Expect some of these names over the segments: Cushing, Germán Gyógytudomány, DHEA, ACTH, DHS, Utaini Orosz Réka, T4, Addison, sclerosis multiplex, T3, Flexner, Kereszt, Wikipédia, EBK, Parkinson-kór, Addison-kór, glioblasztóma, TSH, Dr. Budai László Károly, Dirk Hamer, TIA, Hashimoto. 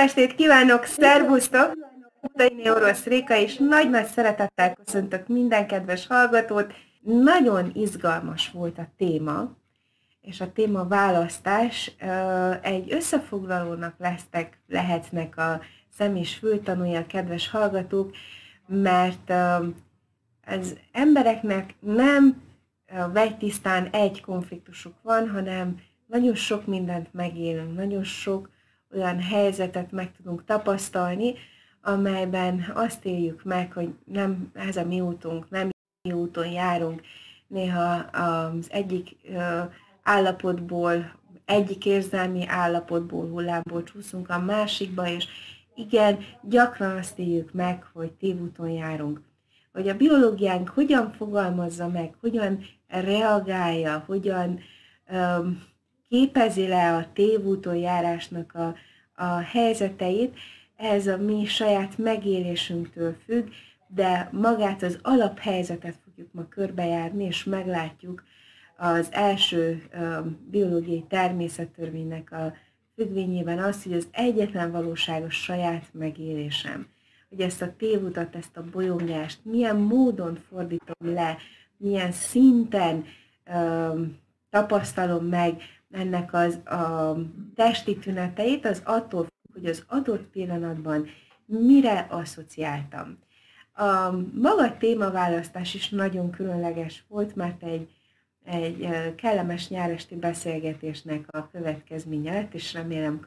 estét kívánok, szervusztok! Utaini Orosz Réka, és nagy-nagy szeretettel köszöntök minden kedves hallgatót. Nagyon izgalmas volt a téma, és a téma választás. Egy összefoglalónak lehetnek a szem és fültanúja, kedves hallgatók, mert az embereknek nem vegytisztán egy konfliktusuk van, hanem nagyon sok mindent megélünk, nagyon sok olyan helyzetet meg tudunk tapasztalni, amelyben azt éljük meg, hogy nem ez a mi útunk, nem mi úton járunk. Néha az egyik állapotból, egyik érzelmi állapotból, hullámból csúszunk a másikba, és igen, gyakran azt éljük meg, hogy tévúton járunk. Hogy a biológiánk hogyan fogalmazza meg, hogyan reagálja, hogyan képezi le a tévúton járásnak a helyzeteit, ez a mi saját megélésünktől függ, de magát az alaphelyzetet fogjuk ma körbejárni, és meglátjuk az első biológiai természettörvénynek a függvényében azt, hogy az egyetlen valóságos saját megélésem. Hogy ezt a tévutat, ezt a bolyongást milyen módon fordítom le, milyen szinten tapasztalom meg ennek a testi tüneteit, az attól függ, hogy az adott pillanatban mire asszociáltam. A maga témaválasztás is nagyon különleges volt, mert egy kellemes nyáresti beszélgetésnek a következménye lett, és remélem,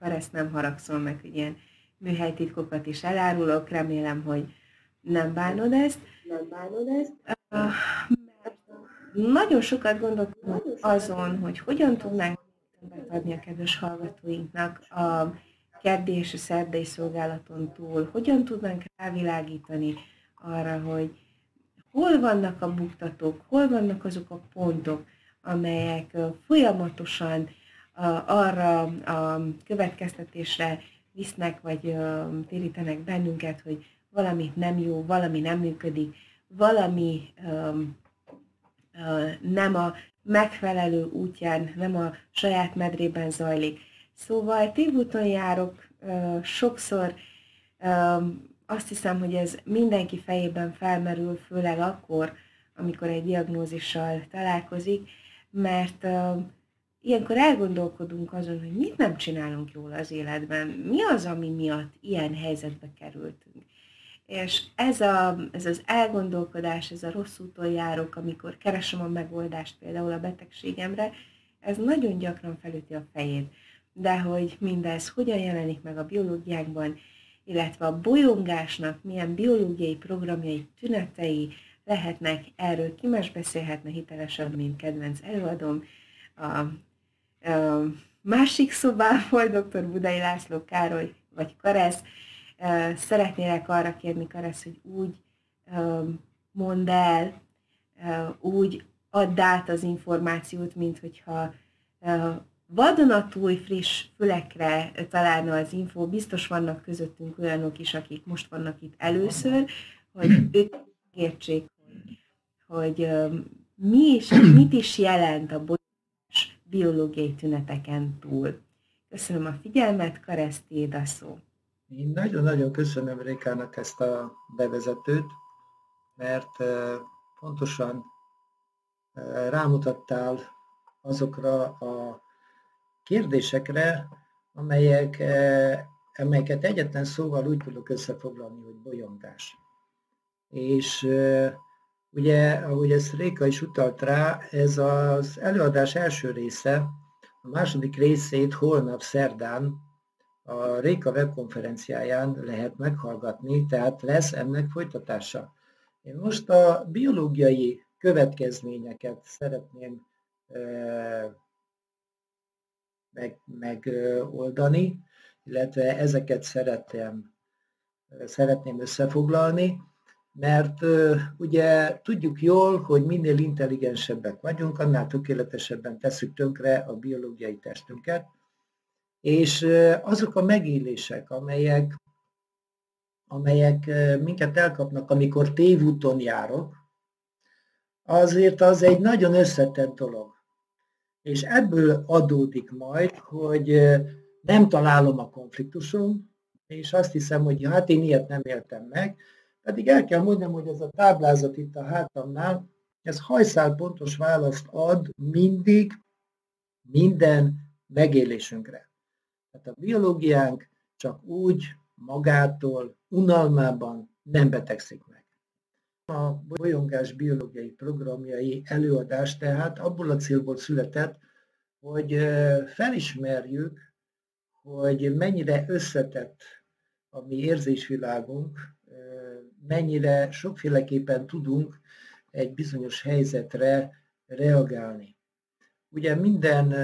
Kereszt, nem haragszol meg, hogy ilyen műhelytitkokat is elárulok, remélem, hogy nem bánod ezt. Nem bánod ezt. Nagyon sokat gondolkodom azon, hogy hogyan tudnánk adni a kedves hallgatóinknak a keddi és a szerdai szolgálaton túl, hogyan tudnánk rávilágítani arra, hogy hol vannak a buktatók, hol vannak azok a pontok, amelyek folyamatosan arra a következtetésre visznek, vagy térítenek bennünket, hogy valami nem jó, valami nem működik, valami nem a megfelelő útján, nem a saját medrében zajlik. Szóval tévúton járok sokszor, azt hiszem, hogy ez mindenki fejében felmerül, főleg akkor, amikor egy diagnózissal találkozik, mert ilyenkor elgondolkodunk azon, hogy mit nem csinálunk jól az életben, mi az, ami miatt ilyen helyzetbe kerültünk. És ez az elgondolkodás, ez a rossz úton járok, amikor keresem a megoldást például a betegségemre, ez nagyon gyakran felüti a fejét. De hogy mindez hogyan jelenik meg a biológiákban, illetve a bolyongásnak milyen biológiai programjai, tünetei lehetnek, erről ki más beszélhetne hitelesebb, mint kedvenc előadom. A másik szobából Dr. Budai László Károly vagy Kereszt. Szeretnélek arra kérni, Kereszt, hogy úgy mondd el, úgy add át az információt, mint hogyha vadonatúj, friss fülekre találna az info. Biztos vannak közöttünk olyanok is, akik most vannak itt először, hogy ők értsék, hogy mit is jelent a bolyongás biológiai tüneteken túl. Köszönöm a figyelmet, Kereszt, tiéd a szó. Én nagyon-nagyon köszönöm Rékának ezt a bevezetőt, mert pontosan rámutattál azokra a kérdésekre, amelyeket egyetlen szóval úgy tudok összefoglalni, hogy bolyongás. És ugye, ahogy ezt Réka is utalt rá, ez az előadás első része, a második részét holnap szerdán a Réka webkonferenciáján lehet meghallgatni, tehát lesz ennek folytatása. Én most a biológiai következményeket szeretném megoldani, illetve ezeket szeretném összefoglalni, mert ugye tudjuk jól, hogy minél intelligensebbek vagyunk, annál tökéletesebben tesszük tönkre a biológiai testünket, és azok a megélések, amelyek minket elkapnak, amikor tévúton járok, azért az egy nagyon összetett dolog. És ebből adódik majd, hogy nem találom a konfliktusom, és azt hiszem, hogy hát én ilyet nem éltem meg, pedig el kell mondjam, hogy ez a táblázat itt a hátamnál, ez hajszálpontos választ ad mindig, minden megélésünkre. Tehát a biológiánk csak úgy magától, unalmában nem betegszik meg. A bolyongás biológiai programjai előadás tehát abból a célból született, hogy felismerjük, hogy mennyire összetett a mi érzésvilágunk, mennyire sokféleképpen tudunk egy bizonyos helyzetre reagálni. Ugye minden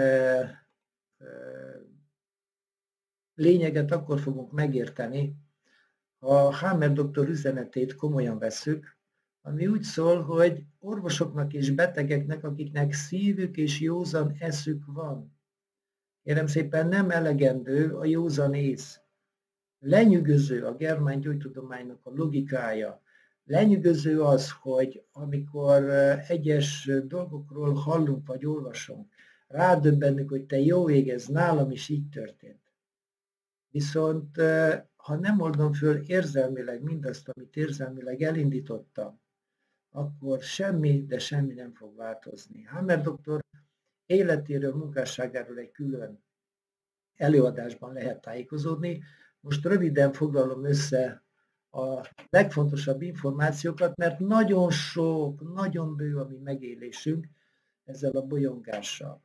lényeget akkor fogunk megérteni, ha Hamer doktor üzenetét komolyan vesszük, ami úgy szól, hogy orvosoknak és betegeknek, akiknek szívük és józan eszük van. Kérem szépen, nem elegendő a józan ész. Lenyűgöző a germán gyógytudománynak a logikája. Lenyűgöző az, hogy amikor egyes dolgokról hallunk vagy olvasunk, rádöbbenünk, hogy te jó ég, ez nálam is így történt. Viszont ha nem oldom föl érzelmileg mindazt, amit érzelmileg elindítottam, akkor semmi, de semmi nem fog változni. Hamer doktor életéről, munkásságáról egy külön előadásban lehet tájékozódni. Most röviden foglalom össze a legfontosabb információkat, mert nagyon sok, nagyon bő a mi megélésünk ezzel a bolyongással.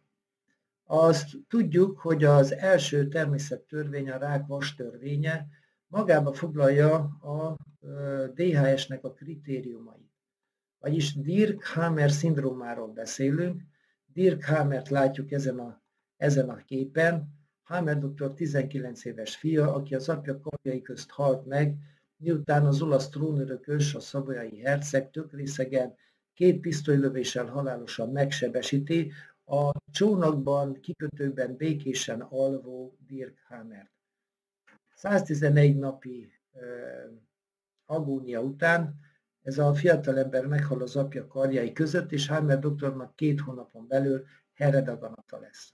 Azt tudjuk, hogy az első természettörvény, a rákvas törvénye magába foglalja a DHS-nek a kritériumait. Vagyis Dirk Hamer szindrómáról beszélünk. Dirk Hamert látjuk ezen a képen. Hamer doktor 19 éves fia, aki az apja karjai közt halt meg, miután az olasz trónörökös, a savoyai herceg tökrészegen 2 pisztolylövéssel halálosan megsebesíti a csónakban, kikötőben békésen alvó Dirk Hamert. 111 napi agónia után ez a fiatalember meghal az apja karjai között, és Hamer doktornak 2 hónapon belül heredaganata lesz.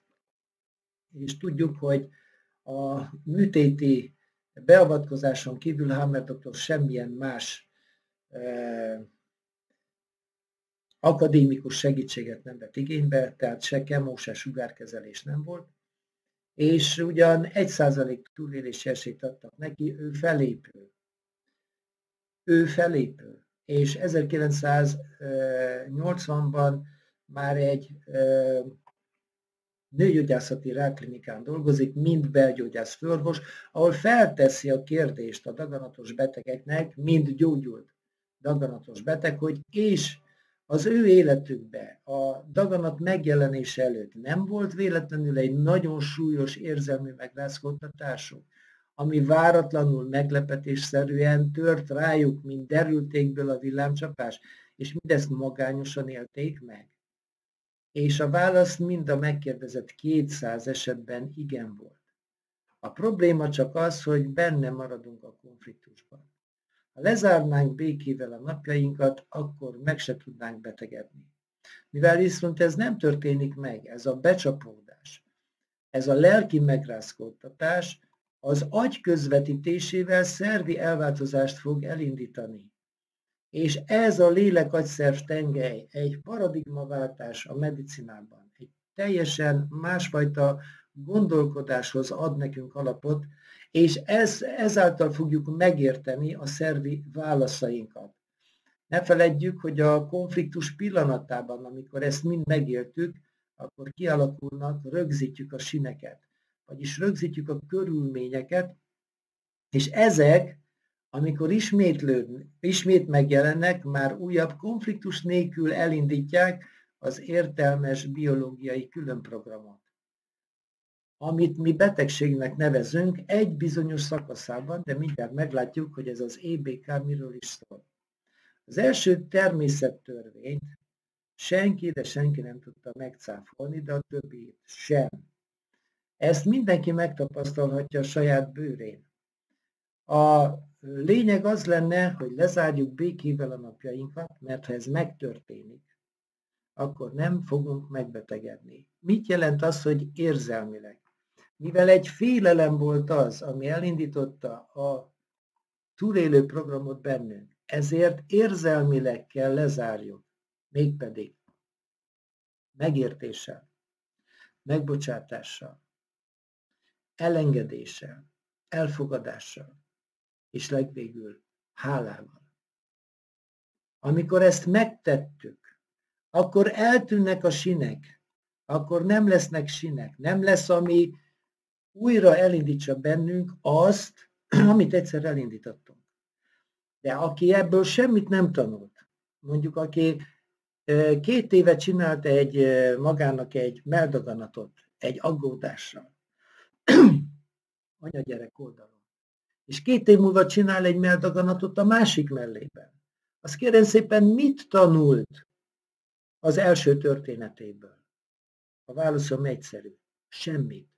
És tudjuk, hogy a műtéti beavatkozáson kívül Hamer doktor semmilyen más akadémikus segítséget nem vett igénybe, tehát se kemó, se sugárkezelés nem volt, és ugyan 1% túlélési esélyt adtak neki, ő felépül. Ő felépül. És 1980-ban már egy nőgyógyászati rákklinikán dolgozik, mint belgyógyász főorvos, ahol felteszi a kérdést a daganatos betegeknek, mint gyógyult daganatos beteg, hogy és az ő életükben a daganat megjelenése előtt nem volt véletlenül egy nagyon súlyos érzelmi megrázkódtatásuk, ami váratlanul, meglepetésszerűen tört rájuk, mint derültékből a villámcsapás, és mindezt magányosan élték meg. És a válasz mind a megkérdezett 200 esetben igen volt. A probléma csak az, hogy benne maradunk a konfliktusban. Ha lezárnánk békével a napjainkat, akkor meg se tudnánk betegedni. Mivel viszont ez nem történik meg, ez a becsapódás, ez a lelki megrázkódtatás, az agy közvetítésével szervi elváltozást fog elindítani. És ez a lélek-agyszerv tengely egy paradigmaváltás a medicinában, egy teljesen másfajta gondolkodáshoz ad nekünk alapot, és ezáltal fogjuk megérteni a szervi válaszainkat. Ne feledjük, hogy a konfliktus pillanatában, amikor ezt mind megértük, akkor kialakulnak, rögzítjük a sineket, vagyis rögzítjük a körülményeket, és ezek, amikor ismét megjelennek, már újabb konfliktus nélkül elindítják az értelmes biológiai különprogramot, amit mi betegségnek nevezünk egy bizonyos szakaszában, de mindjárt meglátjuk, hogy ez az EBK miről is szól. Az első természettörvényt senki nem tudta megcáfolni, de a többi sem. Ezt mindenki megtapasztalhatja a saját bőrén. A lényeg az lenne, hogy lezárjuk békével a napjainkat, mert ha ez megtörténik, akkor nem fogunk megbetegedni. Mit jelent az, hogy érzelmileg? Mivel egy félelem volt az, ami elindította a túlélő programot bennünk, ezért érzelmileg kell lezárjuk, mégpedig megértéssel, megbocsátással, elengedéssel, elfogadással, és legvégül hálával. Amikor ezt megtettük, akkor eltűnnek a sinek, akkor nem lesznek sinek, nem lesz, ami újra elindítsa bennünk azt, amit egyszer elindítottunk. De aki ebből semmit nem tanult, mondjuk aki 2 éve csinált magának egy meldaganatot, egy aggódással, anya-gyerek oldalon, és 2 év múlva csinál egy meldaganatot a másik mellében, azt kérem szépen, mit tanult az első történetéből? A válaszom egyszerű. Semmit.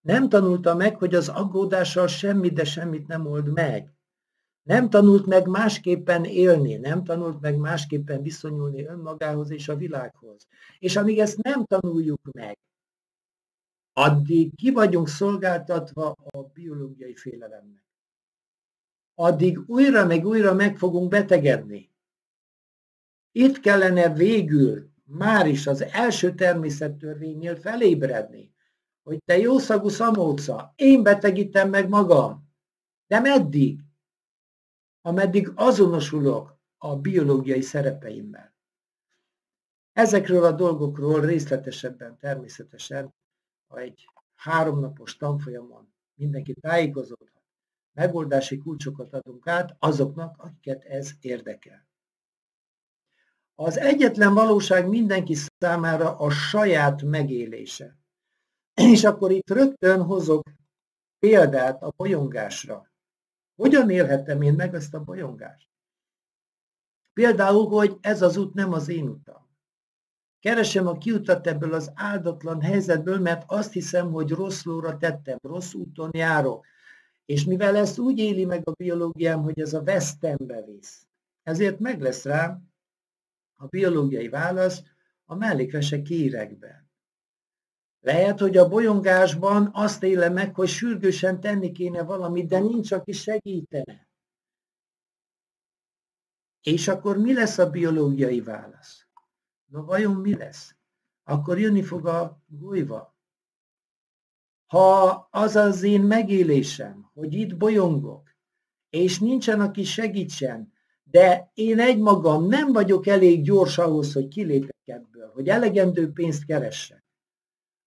Nem tanulta meg, hogy az aggódással semmi, de semmit nem old meg. Nem tanult meg másképpen élni, nem tanult meg másképpen viszonyulni önmagához és a világhoz. És amíg ezt nem tanuljuk meg, addig ki vagyunk szolgáltatva a biológiai félelemnek. Addig újra meg újra meg fogunk betegedni. Itt kellene végül már is az első természettörvénynél felébredni, hogy te jószagú szamóca, én betegítem meg magam. De meddig? Ameddig azonosulok a biológiai szerepeimmel. Ezekről a dolgokról részletesebben természetesen, ha egy 3 napos tanfolyamon mindenki tájékozódhat, megoldási kulcsokat adunk át azoknak, akiket ez érdekel. Az egyetlen valóság mindenki számára a saját megélése. És akkor itt rögtön hozok példát a bolyongásra. Hogyan élhettem én meg ezt a bolyongást? Például, hogy ez az út nem az én utam. Keresem a kiutat ebből az áldatlan helyzetből, mert azt hiszem, hogy rosszulra tettem, rossz úton járok. És mivel ezt úgy éli meg a biológiám, hogy ez a vesztembe visz, ezért meg lesz rám a biológiai válasz a mellékvese kéregben. Lehet, hogy a bolyongásban azt élem meg, hogy sürgősen tenni kéne valamit, de nincs, aki segítene. És akkor mi lesz a biológiai válasz? Na vajon mi lesz? Akkor jönni fog a golyva. Ha az az én megélésem, hogy itt bolyongok, és nincsen, aki segítsen, de én egymagam nem vagyok elég gyors ahhoz, hogy kilépjek ebből, hogy elegendő pénzt keressek,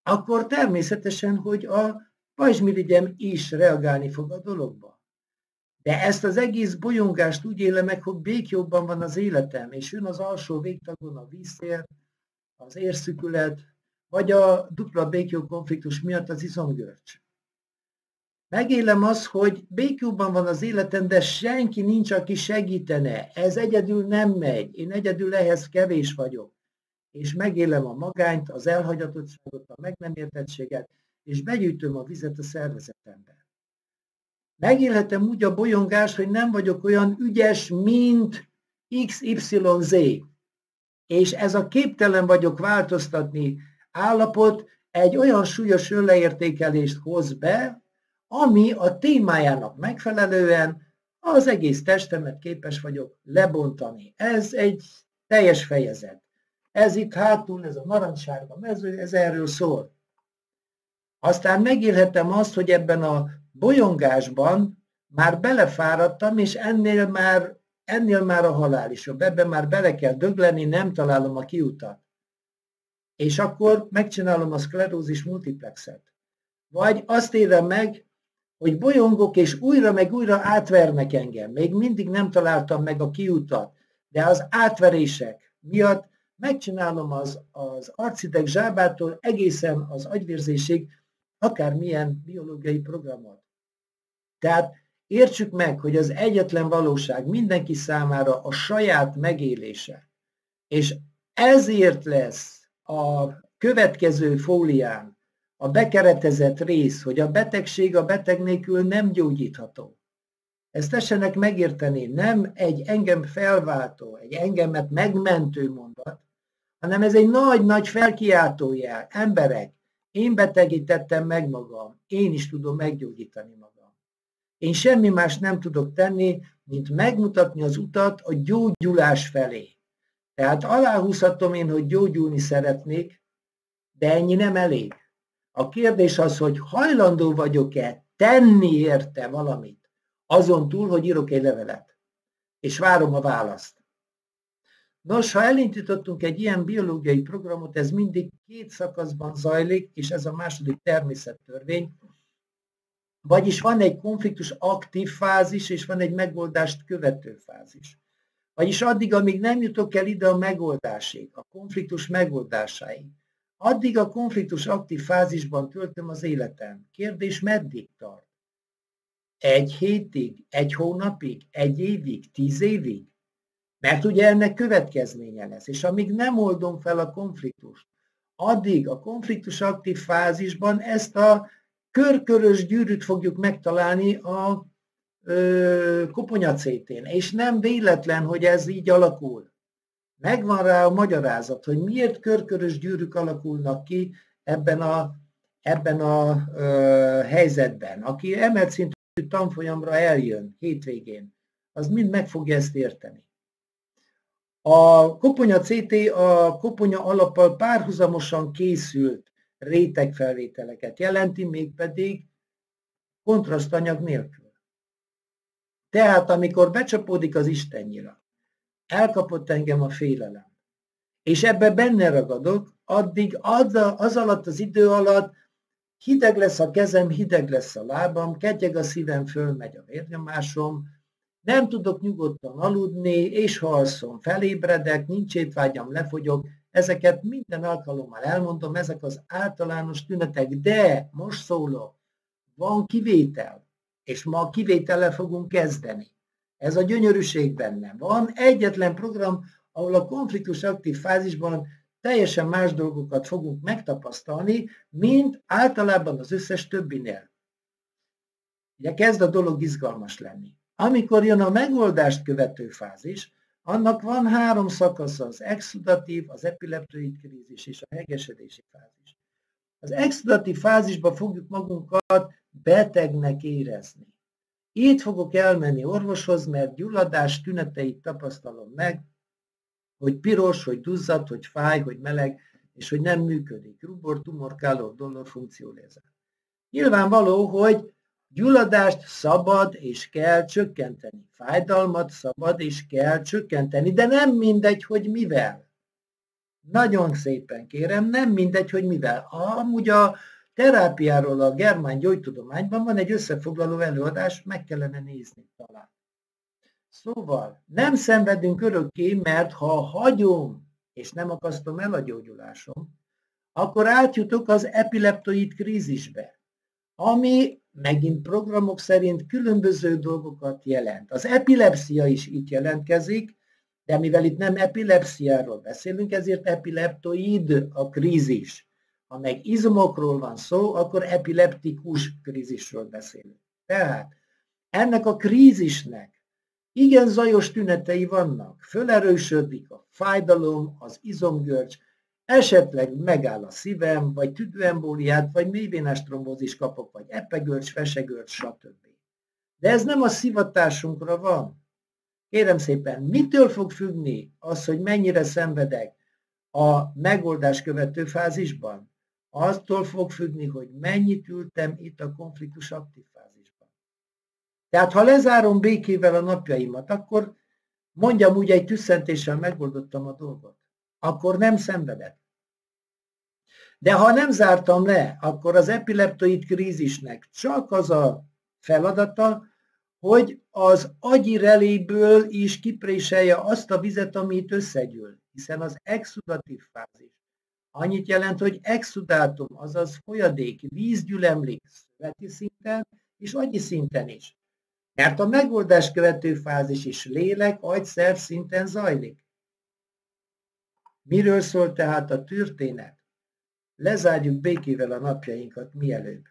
akkor természetesen, hogy a pajzsmirigyem is reagálni fog a dologba. De ezt az egész bolyongást úgy élem meg, hogy békjobban van az életem, és jön az alsó végtagon a vízér, az érszükület, vagy a dupla béklyó konfliktus miatt az izomgörcs. Megélem azt, hogy békjóban van az életem, de senki nincs, aki segítene. Ez egyedül nem megy. Én egyedül ehhez kevés vagyok. És megélem a magányt, az elhagyatottságot, a meg nem értettséget, és begyűjtöm a vizet a szervezetembe. Megélhetem úgy a bolyongást, hogy nem vagyok olyan ügyes, mint XYZ. És ez a képtelen vagyok változtatni állapot egy olyan súlyos önleértékelést hoz be, ami a témájának megfelelően az egész testemet képes vagyok lebontani. Ez egy teljes fejezet. Ez itt hátul, ez a narancssárga mező, ez erről szól. Aztán megélhetem azt, hogy ebben a bolyongásban már belefáradtam, és ennél már a halál is jobb. Ebben már bele kell dögleni, nem találom a kiutat. És akkor megcsinálom a sclerosis multiplexet. Vagy azt érem meg, hogy bolyongok, és újra meg újra átvernek engem. Még mindig nem találtam meg a kiutat, de az átverések miatt megcsinálom az arcideg zsábától egészen az agyvérzésig akármilyen biológiai programot. Tehát értsük meg, hogy az egyetlen valóság mindenki számára a saját megélése. És ezért lesz a következő fólián a bekeretezett rész, hogy a betegség a beteg nélkül nem gyógyítható. Ezt tessenek megérteni, nem egy engem felváltó, egy engemet megmentő mondat, hanem ez egy nagy-nagy felkiáltójel. Emberek, Én betegítettem meg magam, én is tudom meggyógyítani magam. Én semmi más nem tudok tenni, mint megmutatni az utat a gyógyulás felé. Tehát aláhúzhatom én, hogy gyógyulni szeretnék, de ennyi nem elég. A kérdés az, hogy hajlandó vagyok-e tenni érte valamit, azon túl, hogy írok egy levelet, és várom a választ. Nos, ha elindítottunk egy ilyen biológiai programot, ez mindig két szakaszban zajlik, és ez a második természettörvény, vagyis van egy konfliktus aktív fázis, és van egy megoldást követő fázis. Vagyis addig, amíg nem jutok el ide a megoldásig, a konfliktus megoldásáig, addig a konfliktus aktív fázisban töltöm az életem. Kérdés, meddig tart? 1 hétig? 1 hónapig? 1 évig? 10 évig? Mert ugye ennek következménye lesz, és amíg nem oldom fel a konfliktust, addig a konfliktus aktív fázisban ezt a körkörös gyűrűt fogjuk megtalálni a koponyacétén, és nem véletlen, hogy ez így alakul. Megvan rá a magyarázat, hogy miért körkörös gyűrűk alakulnak ki ebben a helyzetben. Aki emelt szintű tanfolyamra eljön hétvégén, az mind meg fogja ezt érteni. A koponya CT a koponya alappal párhuzamosan készült rétegfelvételeket jelenti, mégpedig kontrasztanyag nélkül. Tehát amikor becsapódik az istennyira, elkapott engem a félelem, és ebbe benne ragadok, addig az alatt az idő alatt hideg lesz a kezem, hideg lesz a lábam, ketyeg a szívem, fölmegy a vérnyomásom, nem tudok nyugodtan aludni, és ha alszom, felébredek, nincs étvágyam, lefogyok. Ezeket minden alkalommal elmondom, ezek az általános tünetek, de most szólok, van kivétel, és ma a kivétellel fogunk kezdeni. Ez a gyönyörűség benne. Van egyetlen program, ahol a konfliktus aktív fázisban teljesen más dolgokat fogunk megtapasztalni, mint általában az összes többinél. Ugye kezd a dolog izgalmas lenni. Amikor jön a megoldást követő fázis, annak van 3 szakasza, az exudatív, az epileptoid krízis és a hegesedési fázis. Az exudatív fázisba fogjuk magunkat betegnek érezni. Itt fogok elmenni orvoshoz, mert gyulladás tüneteit tapasztalom meg, hogy piros, hogy duzzad, hogy fáj, hogy meleg, és hogy nem működik. Rubor, tumor, kálor, donor, funkciólézer. Nyilvánvaló, hogy gyulladást szabad és kell csökkenteni. Fájdalmat szabad és kell csökkenteni, de nem mindegy, hogy mivel. Nagyon szépen kérem, nem mindegy, hogy mivel. Amúgy a terápiáról a Germán Gyógytudományban van egy összefoglaló előadás, meg kellene nézni talán. Szóval nem szenvedünk örökké, mert ha hagyom, és nem akasztom el a gyógyulásom, akkor átjutok az epileptoid krízisbe, ami megint programok szerint különböző dolgokat jelent. Az epilepszia is itt jelentkezik, de mivel itt nem epilepsziáról beszélünk, ezért epileptoid a krízis. Ha meg izmokról van szó, akkor epileptikus krízisről beszélünk. Tehát ennek a krízisnek igen zajos tünetei vannak. Fölerősödik a fájdalom, az izomgörcs, esetleg megáll a szívem, vagy tüdőembóliát, vagy mélyvénás trombózis kapok, vagy epegörcs, fesegörcs, stb. De ez nem a szivatásunkra van. Kérem szépen, mitől fog függni az, hogy mennyire szenvedek a megoldás követő fázisban? Attól fog függni, hogy mennyit ültem itt a konfliktus aktív fázisban. Tehát ha lezárom békével a napjaimat, akkor mondjam úgy egy tüsszentéssel megoldottam a dolgot. Akkor nem szenvedek. De ha nem zártam le, akkor az epileptoid krízisnek csak az a feladata, hogy az agyi reléből is kipréselje azt a vizet, amit összegyűl. Hiszen az exudatív fázis annyit jelent, hogy exudátum, azaz folyadék, víz gyülemlik szöveti szinten és agyi szinten is. Mert a megoldás követő fázis is lélek, agy, szerv szinten zajlik. Miről szól tehát a történet? Lezárjuk békével a napjainkat mielőbb.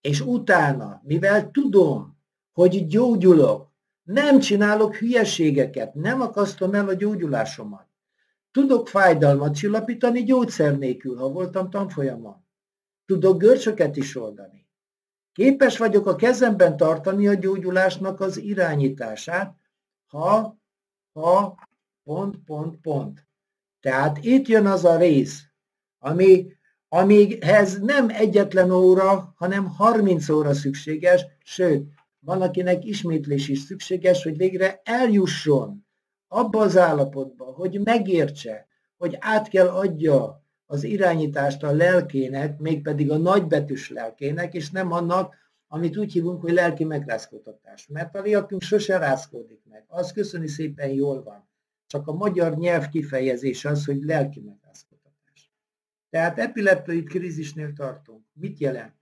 És utána, mivel tudom, hogy gyógyulok, nem csinálok hülyeségeket, nem akasztom el a gyógyulásomat. Tudok fájdalmat csillapítani gyógyszer nélkül, ha voltam tanfolyamon. Tudok görcsöket is oldani. Képes vagyok a kezemben tartani a gyógyulásnak az irányítását, ha, pont. Tehát itt jön az a rész, amihez nem egyetlen óra, hanem 30 óra szükséges, sőt, van akinek ismétlés is szükséges, hogy végre eljusson abba az állapotba, hogy megértse, hogy át kell adja az irányítást a lelkének, mégpedig a nagybetűs lelkének, és nem annak, amit úgy hívunk, hogy lelki megrázkódtatás. Mert a lelkünk sose rázkódik meg. Az köszöni szépen jól van. Csak a magyar nyelv kifejezés az, hogy lelki megrázkódtatás. Tehát epileptoid krízisnél tartunk. Mit jelent?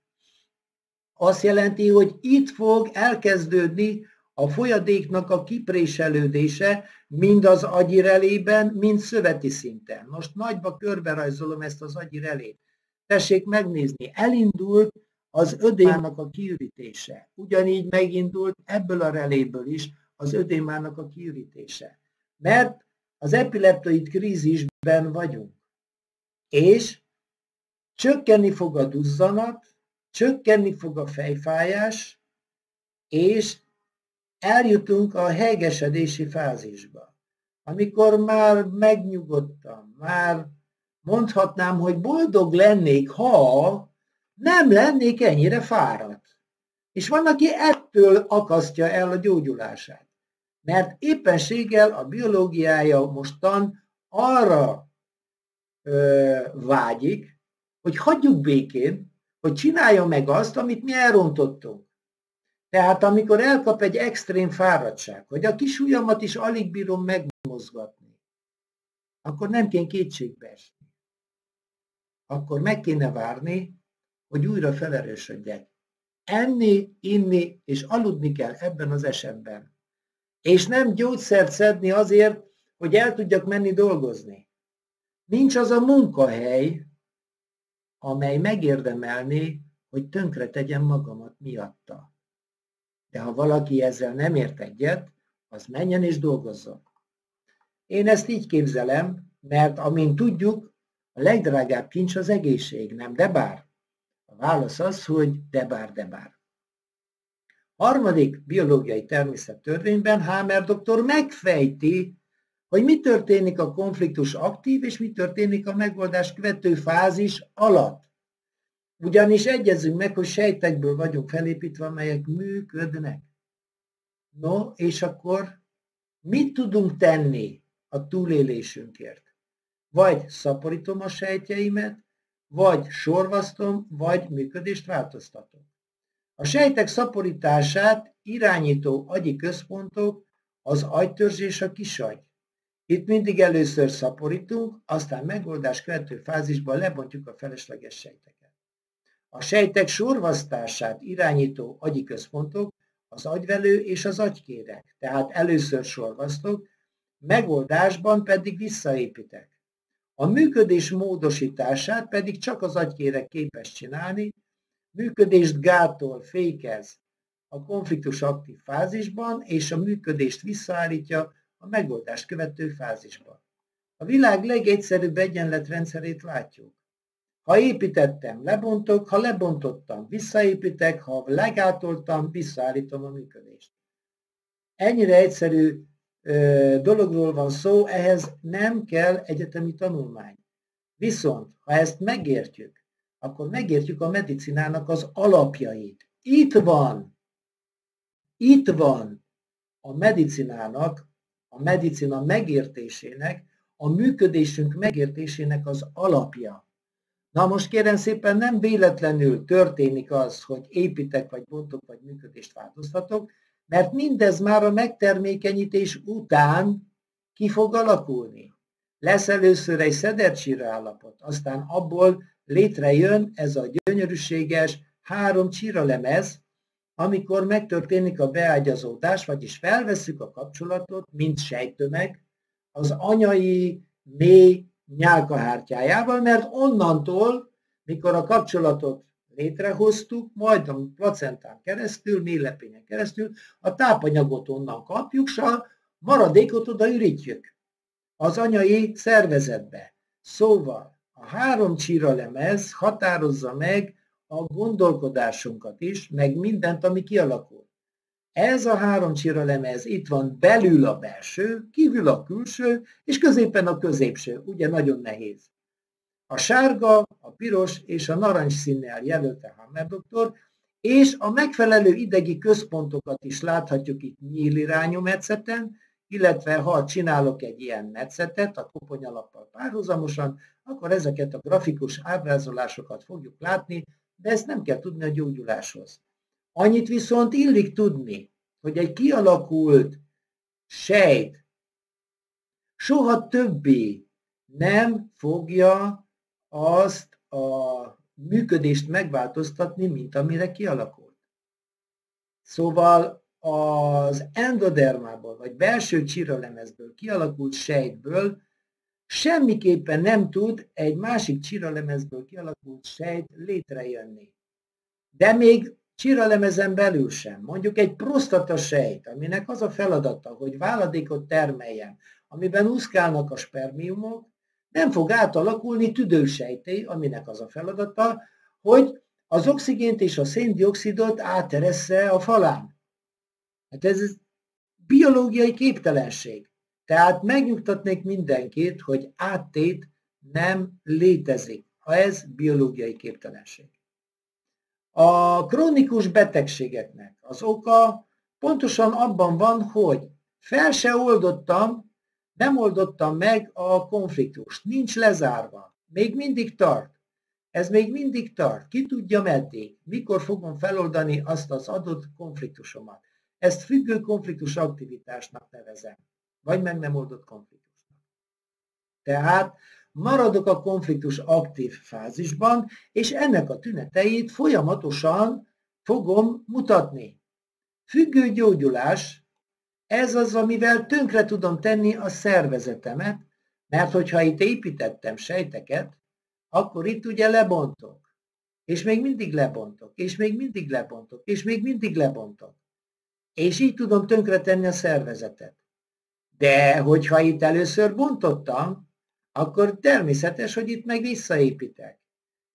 Azt jelenti, hogy itt fog elkezdődni a folyadéknak a kipréselődése mind az agyirelében, mind szöveti szinten. Most nagyba körberajzolom ezt az agyirelét. Tessék megnézni, elindult az ödémának a kiürítése. Ugyanígy megindult ebből a reléből is az ödémának a kiürítése. Mert az epileptoid krízisben vagyunk. És csökkenni fog a duzzanat, csökkenni fog a fejfájás, és eljutunk a helyegesedési fázisba, amikor már megnyugodtam, már mondhatnám, hogy boldog lennék, ha nem lennék ennyire fáradt. És van, aki ettől akasztja el a gyógyulását. Mert éppenséggel a biológiája mostan arra vágyik, hogy hagyjuk békén, hogy csinálja meg azt, amit mi elrontottunk. Tehát amikor elkap egy extrém fáradtság, hogy a kis ujjamat is alig bírom megmozgatni, akkor nem kell kétségbe esni. Akkor meg kéne várni, hogy újra felerősödjek. Enni, inni és aludni kell ebben az esetben. És nem gyógyszert szedni azért, hogy el tudjak menni dolgozni. Nincs az a munkahely, amely megérdemelné, hogy tönkre tegyem magamat miatta. De ha valaki ezzel nem ért egyet, az menjen és dolgozzon. Én ezt így képzelem, mert amint tudjuk, a legdrágább kincs az egészség, nem debár. A válasz az, hogy debár. Harmadik biológiai természettörvényben Hamer doktor megfejti, hogy mi történik a konfliktus aktív, és mi történik a megoldás követő fázis alatt. Ugyanis egyezünk meg, hogy sejtekből vagyunk felépítve, amelyek működnek. No, és akkor mit tudunk tenni a túlélésünkért? Vagy szaporítom a sejtjeimet, vagy sorvasztom, vagy működést változtatom. A sejtek szaporítását irányító agyi központok az agytörzs és a kisagy. Itt mindig először szaporítunk, aztán megoldás követő fázisban lebontjuk a felesleges sejteket. A sejtek sorvasztását irányító agyi központok az agyvelő és az agykéreg. Tehát először sorvasztok, megoldásban pedig visszaépítek. A működés módosítását pedig csak az agykéreg képes csinálni, működést gátol, fékez a konfliktus aktív fázisban, és a működést visszaállítja a megoldást követő fázisban. A világ legegyszerűbb egyenletrendszerét látjuk. Ha építettem, lebontok, ha lebontottam, visszaépítek, ha legátoltam, visszaállítom a működést. Ennyire egyszerű dologról van szó, ehhez nem kell egyetemi tanulmány. Viszont, ha ezt megértjük, akkor megértjük a medicinának az alapjait. Itt van a medicinának, a medicina megértésének, a működésünk megértésének az alapja. Na most kérem szépen, nem véletlenül történik az, hogy építek, vagy bontok, vagy működést változtatok, mert mindez már a megtermékenyítés után ki fog alakulni. Lesz először egy szedercsírő állapot, aztán abból létrejön ez a gyönyörűséges 3 csíralemez, amikor megtörténik a beágyazódás, vagyis felvesszük a kapcsolatot, mint sejtömeg, az anyai mély nyálkahártyájával, mert onnantól, mikor a kapcsolatot létrehoztuk, majd a placentán keresztül, méhlepényen keresztül, a tápanyagot onnan kapjuk, s a maradékot oda ürítjük az anyai szervezetbe. Szóval a 3 csíralemez határozza meg a gondolkodásunkat is, meg mindent, ami kialakul. Ez a három csiralemez, itt van belül a belső, kívül a külső, és középen a középső, ugye nagyon nehéz. A sárga, a piros és a narancs színnel jelölte Hamer doktor, és a megfelelő idegi központokat is láthatjuk itt nyílirányú metszeten, illetve ha csinálok egy ilyen metszetet a koponyalappal párhuzamosan, akkor ezeket a grafikus ábrázolásokat fogjuk látni, de ezt nem kell tudni a gyógyuláshoz. Annyit viszont illik tudni, hogy egy kialakult sejt soha többé nem fogja azt a működést megváltoztatni, mint amire kialakult. Szóval az endodermából, vagy belső csiralemezből kialakult sejtből semmiképpen nem tud egy másik csiralemezből kialakult sejt létrejönni. De még csiralemezen belül sem. Mondjuk egy prosztatasejt, aminek az a feladata, hogy váladékot termeljen, amiben úszkálnak a spermiumok, nem fog átalakulni tüdősejté, aminek az a feladata, hogy az oxigént és a széndioxidot áteressze a falán. Hát ez biológiai képtelenség. Tehát megnyugtatnék mindenkit, hogy áttét nem létezik, ha ez biológiai képtelenség. A krónikus betegségeknek az oka pontosan abban van, hogy fel se oldottam, nem oldottam meg a konfliktust. Nincs lezárva. Még mindig tart. Ez még mindig tart. Ki tudja meddig, mikor fogom feloldani azt az adott konfliktusomat. Ezt függő konfliktus aktivitásnak nevezem. Vagy meg nem oldott konfliktusnak. Tehát maradok a konfliktus aktív fázisban, és ennek a tüneteit folyamatosan fogom mutatni. Függő gyógyulás, ez az, amivel tönkre tudom tenni a szervezetemet, mert hogyha itt építettem sejteket, akkor itt ugye lebontok, és még mindig lebontok, és még mindig lebontok, és még mindig lebontok. És így tudom tönkre tenni a szervezetet. De hogyha itt először bontottam, akkor természetes, hogy itt meg visszaépítek.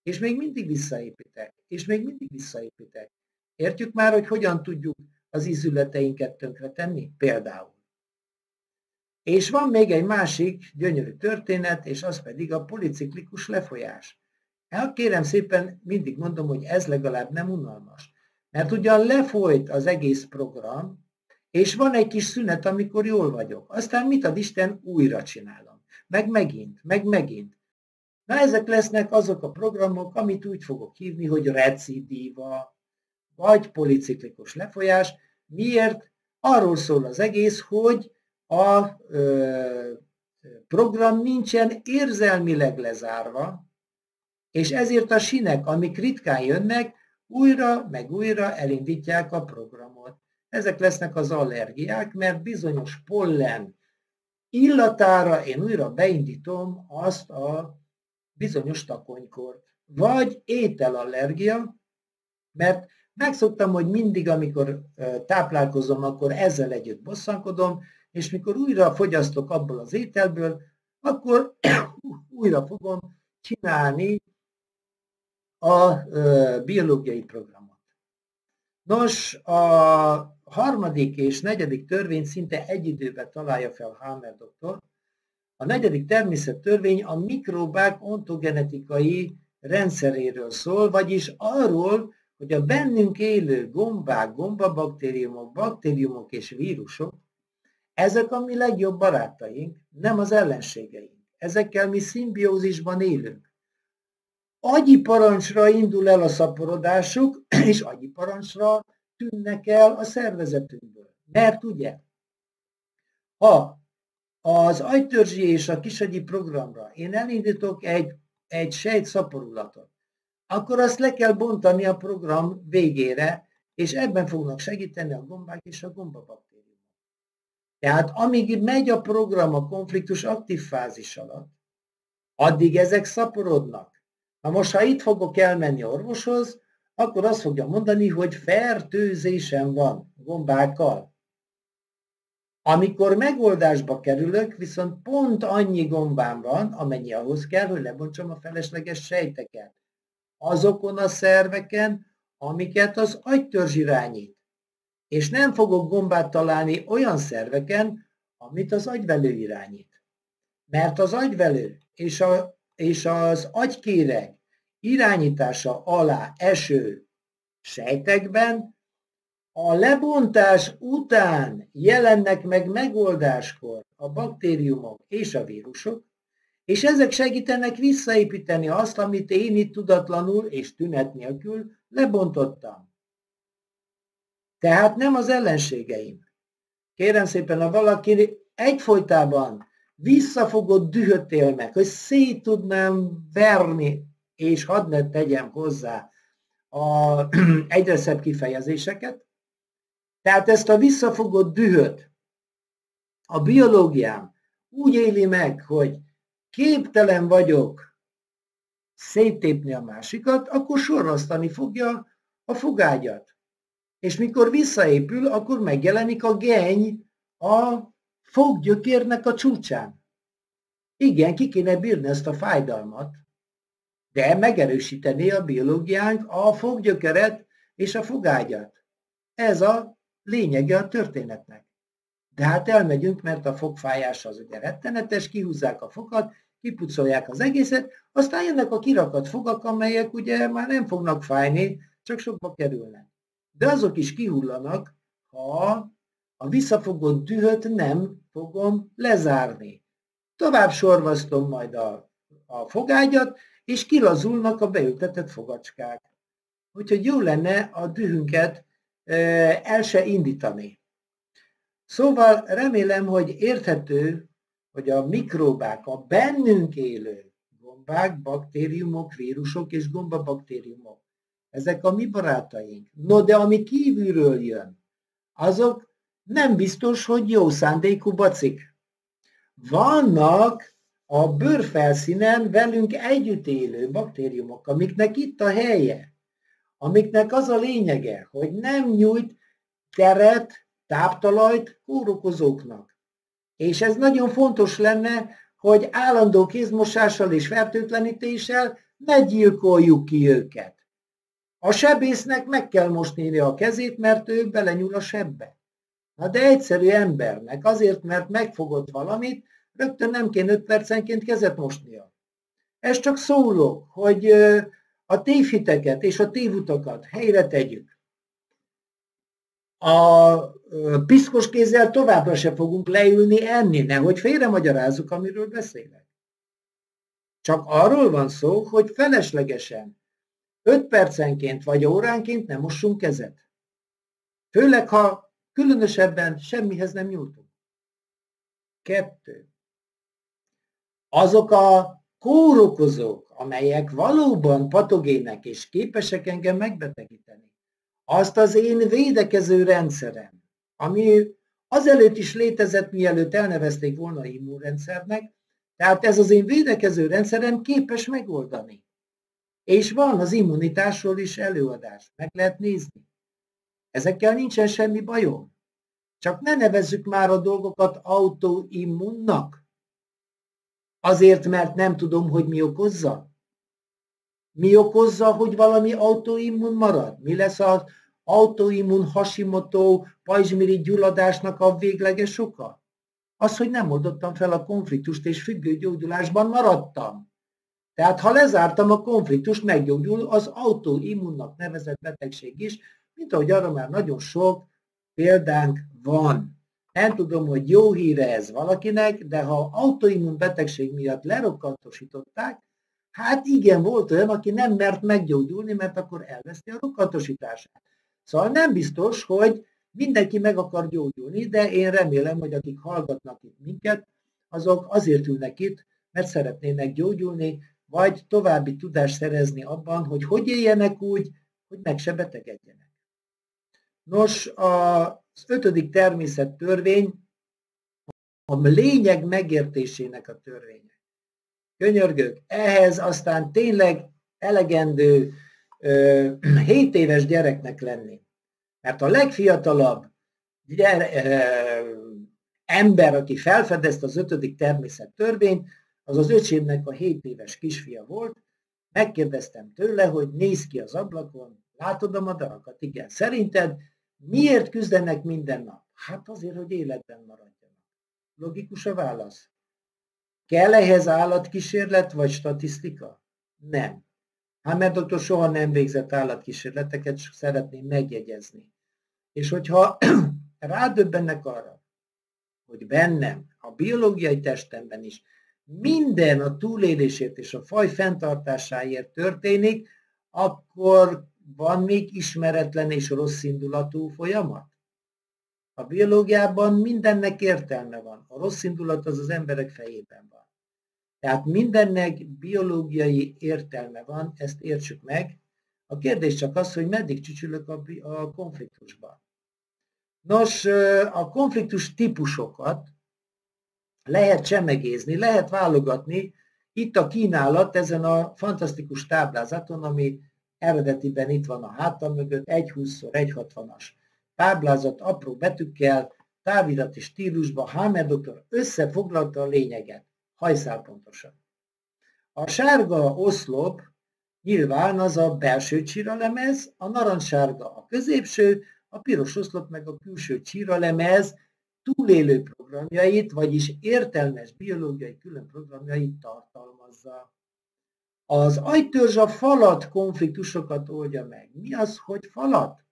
És még mindig visszaépítek. És még mindig visszaépítek. Értjük már, hogy hogyan tudjuk az ízületeinket tönkretenni? Például. És van még egy másik gyönyörű történet, és az pedig a policiklikus lefolyás. Hát kérem szépen, mindig mondom, hogy ez legalább nem unalmas. Mert ugyan lefolyt az egész program, és van egy kis szünet, amikor jól vagyok. Aztán mit ad Isten, újra csinálom. Meg megint, meg megint. Na ezek lesznek azok a programok, amit úgy fogok hívni, hogy recidíva, vagy policiklikus lefolyás. Miért? Arról szól az egész, hogy a program nincsen érzelmileg lezárva, és ezért a sinek, amik ritkán jönnek, újra meg újra elindítják a programot. Ezek lesznek az allergiák, mert bizonyos pollen illatára én újra beindítom azt a bizonyos takonykort. Vagy ételallergia, mert megszoktam, hogy mindig, amikor táplálkozom, akkor ezzel együtt bosszankodom, és mikor újra fogyasztok abból az ételből, akkor újra fogom csinálni a biológiai programot. Nos, a harmadik és negyedik törvény szinte egy időben találja fel Hamer doktor. A negyedik természettörvény a mikrobák ontogenetikai rendszeréről szól, vagyis arról, hogy a bennünk élő gombák, gombabaktériumok, baktériumok és vírusok, ezek a mi legjobb barátaink, nem az ellenségeink. Ezekkel mi szimbiózisban élünk. Agyi parancsra indul el a szaporodásuk, és agyi parancsra tűnnek el a szervezetünkből. Mert ugye, ha az agytörzsi és a kisagyi programra én elindítok egy sejtszaporulatot, akkor azt le kell bontani a program végére, és ebben fognak segíteni a gombák és a gombabaktériumok. Tehát amíg megy a program a konfliktus aktív fázis alatt, addig ezek szaporodnak. Na most, ha itt fogok elmenni orvoshoz, akkor azt fogja mondani, hogy fertőzésem van gombákkal. Amikor megoldásba kerülök, viszont pont annyi gombám van, amennyi ahhoz kell, hogy lebontsam a felesleges sejteket. azokon a szerveken, amiket az agytörzs irányít. És nem fogok gombát találni olyan szerveken, amit az agyvelő irányít. Mert az agyvelő és az agykéreg irányítása alá eső sejtekben a lebontás után jelennek meg megoldáskor a baktériumok és a vírusok, és ezek segítenek visszaépíteni azt, amit én itt tudatlanul és tünet nélkül lebontottam. Tehát nem az ellenségeim. Kérem szépen, ha valaki egyfolytában visszafogott dühöt él meg, hogy szét tudnám verni, és hadd ne tegyem hozzá az egyre szebb kifejezéseket. Tehát ezt a visszafogott dühöt a biológiám úgy éli meg, hogy képtelen vagyok széttépni a másikat, akkor sorrasztani fogja a fogágyat. És mikor visszaépül, akkor megjelenik a geny a foggyökérnek a csúcsán. Igen, ki kéne bírni ezt a fájdalmat, de megerősítené a biológiánk a foggyökeret és a fogágyat. Ez a lényege a történetnek. De hát elmegyünk, mert a fogfájás az ugye rettenetes, kihúzzák a fogat, kipucolják az egészet, aztán jönnek a kirakat fogak, amelyek ugye már nem fognak fájni, csak sokba kerülnek. De azok is kihullanak, ha a visszafogott dühöt nem fogom lezárni. Tovább sorvasztom majd a fogágyat, és kilazulnak a beültetett fogacskák. Úgyhogy jó lenne a dühünket el se indítani. Szóval remélem, hogy érthető, hogy a mikróbák, a bennünk élő gombák, baktériumok, vírusok és gombabaktériumok, ezek a mi barátaink. No, de ami kívülről jön, azok nem biztos, hogy jó szándékú bacik. Vannak a bőrfelszínen velünk együtt élő baktériumok, amiknek itt a helye, amiknek az a lényege, hogy nem nyújt teret, táptalajt kórokozóknak. És ez nagyon fontos lenne, hogy állandó kézmosással és fertőtlenítéssel ne gyilkoljuk ki őket. A sebésznek meg kell mosni a kezét, mert ő belenyúl a sebbe. Na de egyszerű embernek, azért, mert megfogott valamit, rögtön nem kéne 5 percenként kezet mosnia. Ez csak szólok, hogy a tévhiteket és a tévutakat helyre tegyük. A piszkos kézzel továbbra se fogunk leülni enni, nehogy félremagyarázzuk, amiről beszélek. Csak arról van szó, hogy feleslegesen 5 percenként vagy óránként nem mossunk kezet. Főleg, ha különösebben semmihez nem nyújtunk. 2. Azok a kórokozók, amelyek valóban patogének és képesek engem megbetegíteni, azt az én védekező rendszerem, ami azelőtt is létezett, mielőtt elnevezték volna immunrendszernek, tehát ez az én védekező rendszerem képes megoldani. És van az immunitásról is előadás, meg lehet nézni. Ezekkel nincsen semmi bajom. Csak ne nevezzük már a dolgokat autoimmunnak. Azért, mert nem tudom, hogy mi okozza. Mi okozza, hogy valami autoimmun marad? Mi lesz az autoimmun Hashimoto pajzsmirigy gyulladásnak a végleges oka? Az, hogy nem oldottam fel a konfliktust, és függő gyógyulásban maradtam. Tehát ha lezártam a konfliktust, meggyógyul az autoimmunnak nevezett betegség is, mint ahogy arra már nagyon sok példánk van. Nem tudom, hogy jó híre ez valakinek, de ha autoimmun betegség miatt lerokkantosították, hát igen, volt olyan, aki nem mert meggyógyulni, mert akkor elveszti a rokkantosítását. Szóval nem biztos, hogy mindenki meg akar gyógyulni, de én remélem, hogy akik hallgatnak itt minket, azok azért ülnek itt, mert szeretnének gyógyulni, vagy további tudást szerezni abban, hogy hogy éljenek úgy, hogy meg se betegedjenek. Nos, az 5. természettörvény a lényeg megértésének a törvénye. Könyörgök, ehhez aztán tényleg elegendő 7 éves gyereknek lenni. Mert a legfiatalabb ember, aki felfedezte az 5. természettörvényt, az az öcsémnek a 7 éves kisfia volt, Megkérdeztem tőle, hogy néz ki az ablakon, látod a madarakat? Igen. Szerinted miért küzdenek minden nap? Hát azért, hogy életben maradjanak. Logikus a válasz. Kell ehhez állatkísérlet vagy statisztika? Nem. Hamer doktor soha nem végzett állatkísérleteket, szeretném megjegyezni. És hogyha rádöbbennek arra, hogy bennem, a biológiai testemben is minden a túlélésért és a faj fenntartásáért történik, akkor van még ismeretlen és rosszindulatú folyamat? A biológiában mindennek értelme van. A rosszindulat az az emberek fejében van. Tehát mindennek biológiai értelme van, ezt értsük meg. A kérdés csak az, hogy meddig csücsülök a konfliktusban. Nos, a konfliktus típusokat lehet csemegézni, lehet válogatni. Itt a kínálat ezen a fantasztikus táblázaton, ami eredetiben itt van a hátam mögött, 1,20x1,60-as táblázat apró betűkkel, távirati stílusban Hamer doktor összefoglalta a lényeget, hajszálpontosan. A sárga oszlop nyilván az a belső csíralemez, a narancssárga a középső, a piros oszlop meg a külső csíralemez túlélő programjait, vagyis értelmes biológiai külön programjait tartalmazza. Az agytörzs a falat konfliktusokat oldja meg. Mi az, hogy falat?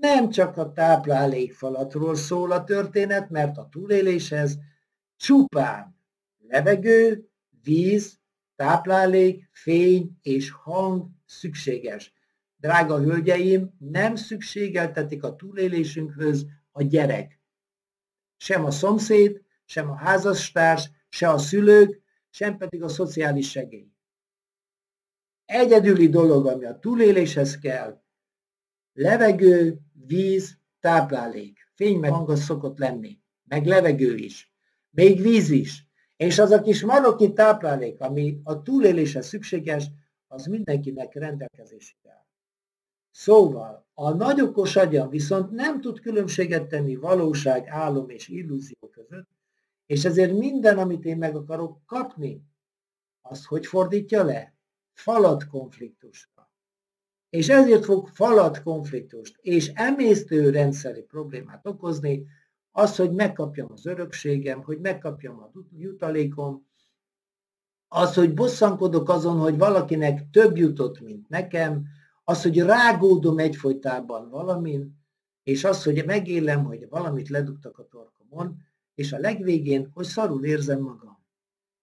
Nem csak a táplálékfalatról szól a történet, mert a túléléshez csupán levegő, víz, táplálék, fény és hang szükséges. Drága hölgyeim, nem szükségeltetik a túlélésünkhöz a gyerek. Sem a szomszéd, sem a házastárs, se a szülők, sem pedig a szociális segély. Egyedüli dolog, ami a túléléshez kell, levegő, víz, táplálék. Fény meg hang az szokott lenni, meg levegő is, még víz is. És az a kis marokki táplálék, ami a túléléshez szükséges, az mindenkinek rendelkezésre áll. Szóval a nagyokos agyam viszont nem tud különbséget tenni valóság, álom és illúzió között, és ezért minden, amit én meg akarok kapni, az hogy fordítja le? Falat konfliktusra. És ezért fog falat konfliktust és emésztőrendszeri problémát okozni, az, hogy megkapjam az örökségem, hogy megkapjam a jutalékom, az, hogy bosszankodok azon, hogy valakinek több jutott, mint nekem, az, hogy rágódom egyfolytában valamin, és az, hogy megélem, hogy valamit ledugtak a torkomon, és a legvégén, hogy szarul érzem magam.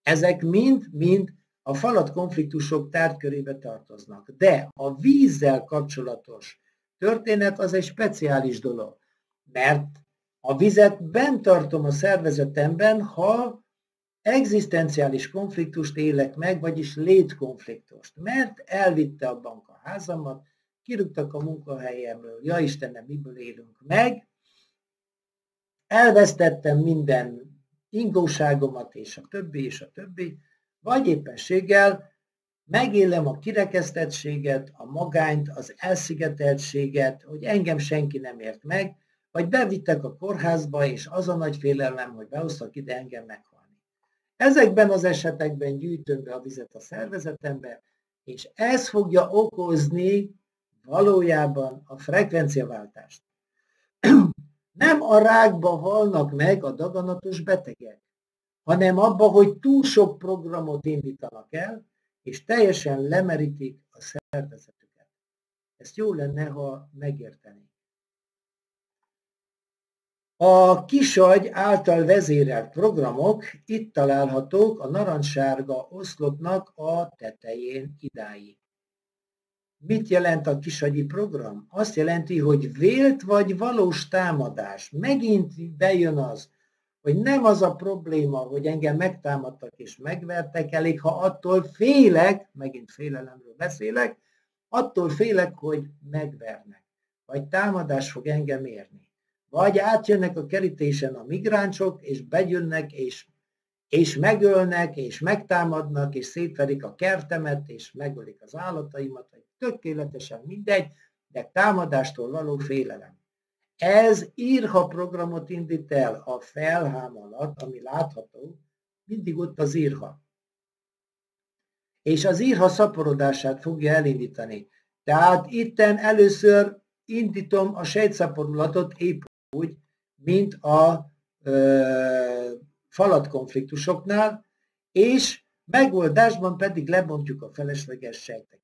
Ezek mind a falat konfliktusok tárgykörébe tartoznak. De a vízzel kapcsolatos történet az egy speciális dolog, mert a vizet bent tartom a szervezetemben, ha egzisztenciális konfliktust élek meg, vagyis létkonfliktust. Mert elvitte a bank a házamat, kirúgtak a munkahelyemről, ja Istenem, miből élünk meg, elvesztettem minden ingóságomat, és a többi, vagy éppenséggel megélem a kirekesztettséget, a magányt, az elszigeteltséget, hogy engem senki nem ért meg, vagy bevittek a kórházba, és az a nagy félelem, hogy behoztak ide engem meghalni. Ezekben az esetekben gyűjtöm be a vizet a szervezetembe, és ez fogja okozni valójában a frekvenciaváltást. Nem a rákba halnak meg a daganatos betegek, hanem abba, hogy túl sok programot indítanak el, és teljesen lemerítik a szervezetüket. Ezt jó lenne, ha megértenénk. A kisagy által vezérelt programok itt találhatók a narancssárga oszlopnak a tetején idáig. Mit jelent a kisagyi program? Azt jelenti, hogy vélt vagy valós támadás. Megint bejön az, hogy nem az a probléma, hogy engem megtámadtak és megvertek, elég ha attól félek, megint félelemről beszélek, attól félek, hogy megvernek, vagy támadás fog engem érni. Vagy átjönnek a kerítésen a migráncsok, és begyönnek, és megölnek, és megtámadnak, és szétverik a kertemet, és megölik az állataimat, vagy tökéletesen mindegy, de támadástól való félelem. Ez írha programot indít el, a felhám alatt, ami látható, mindig ott az írha. és az írha szaporodását fogja elindítani. Tehát itten először indítom a sejtszaporulatot épp úgy, mint a falatkonfliktusoknál, és megoldásban pedig lebontjuk a felesleges sejteket.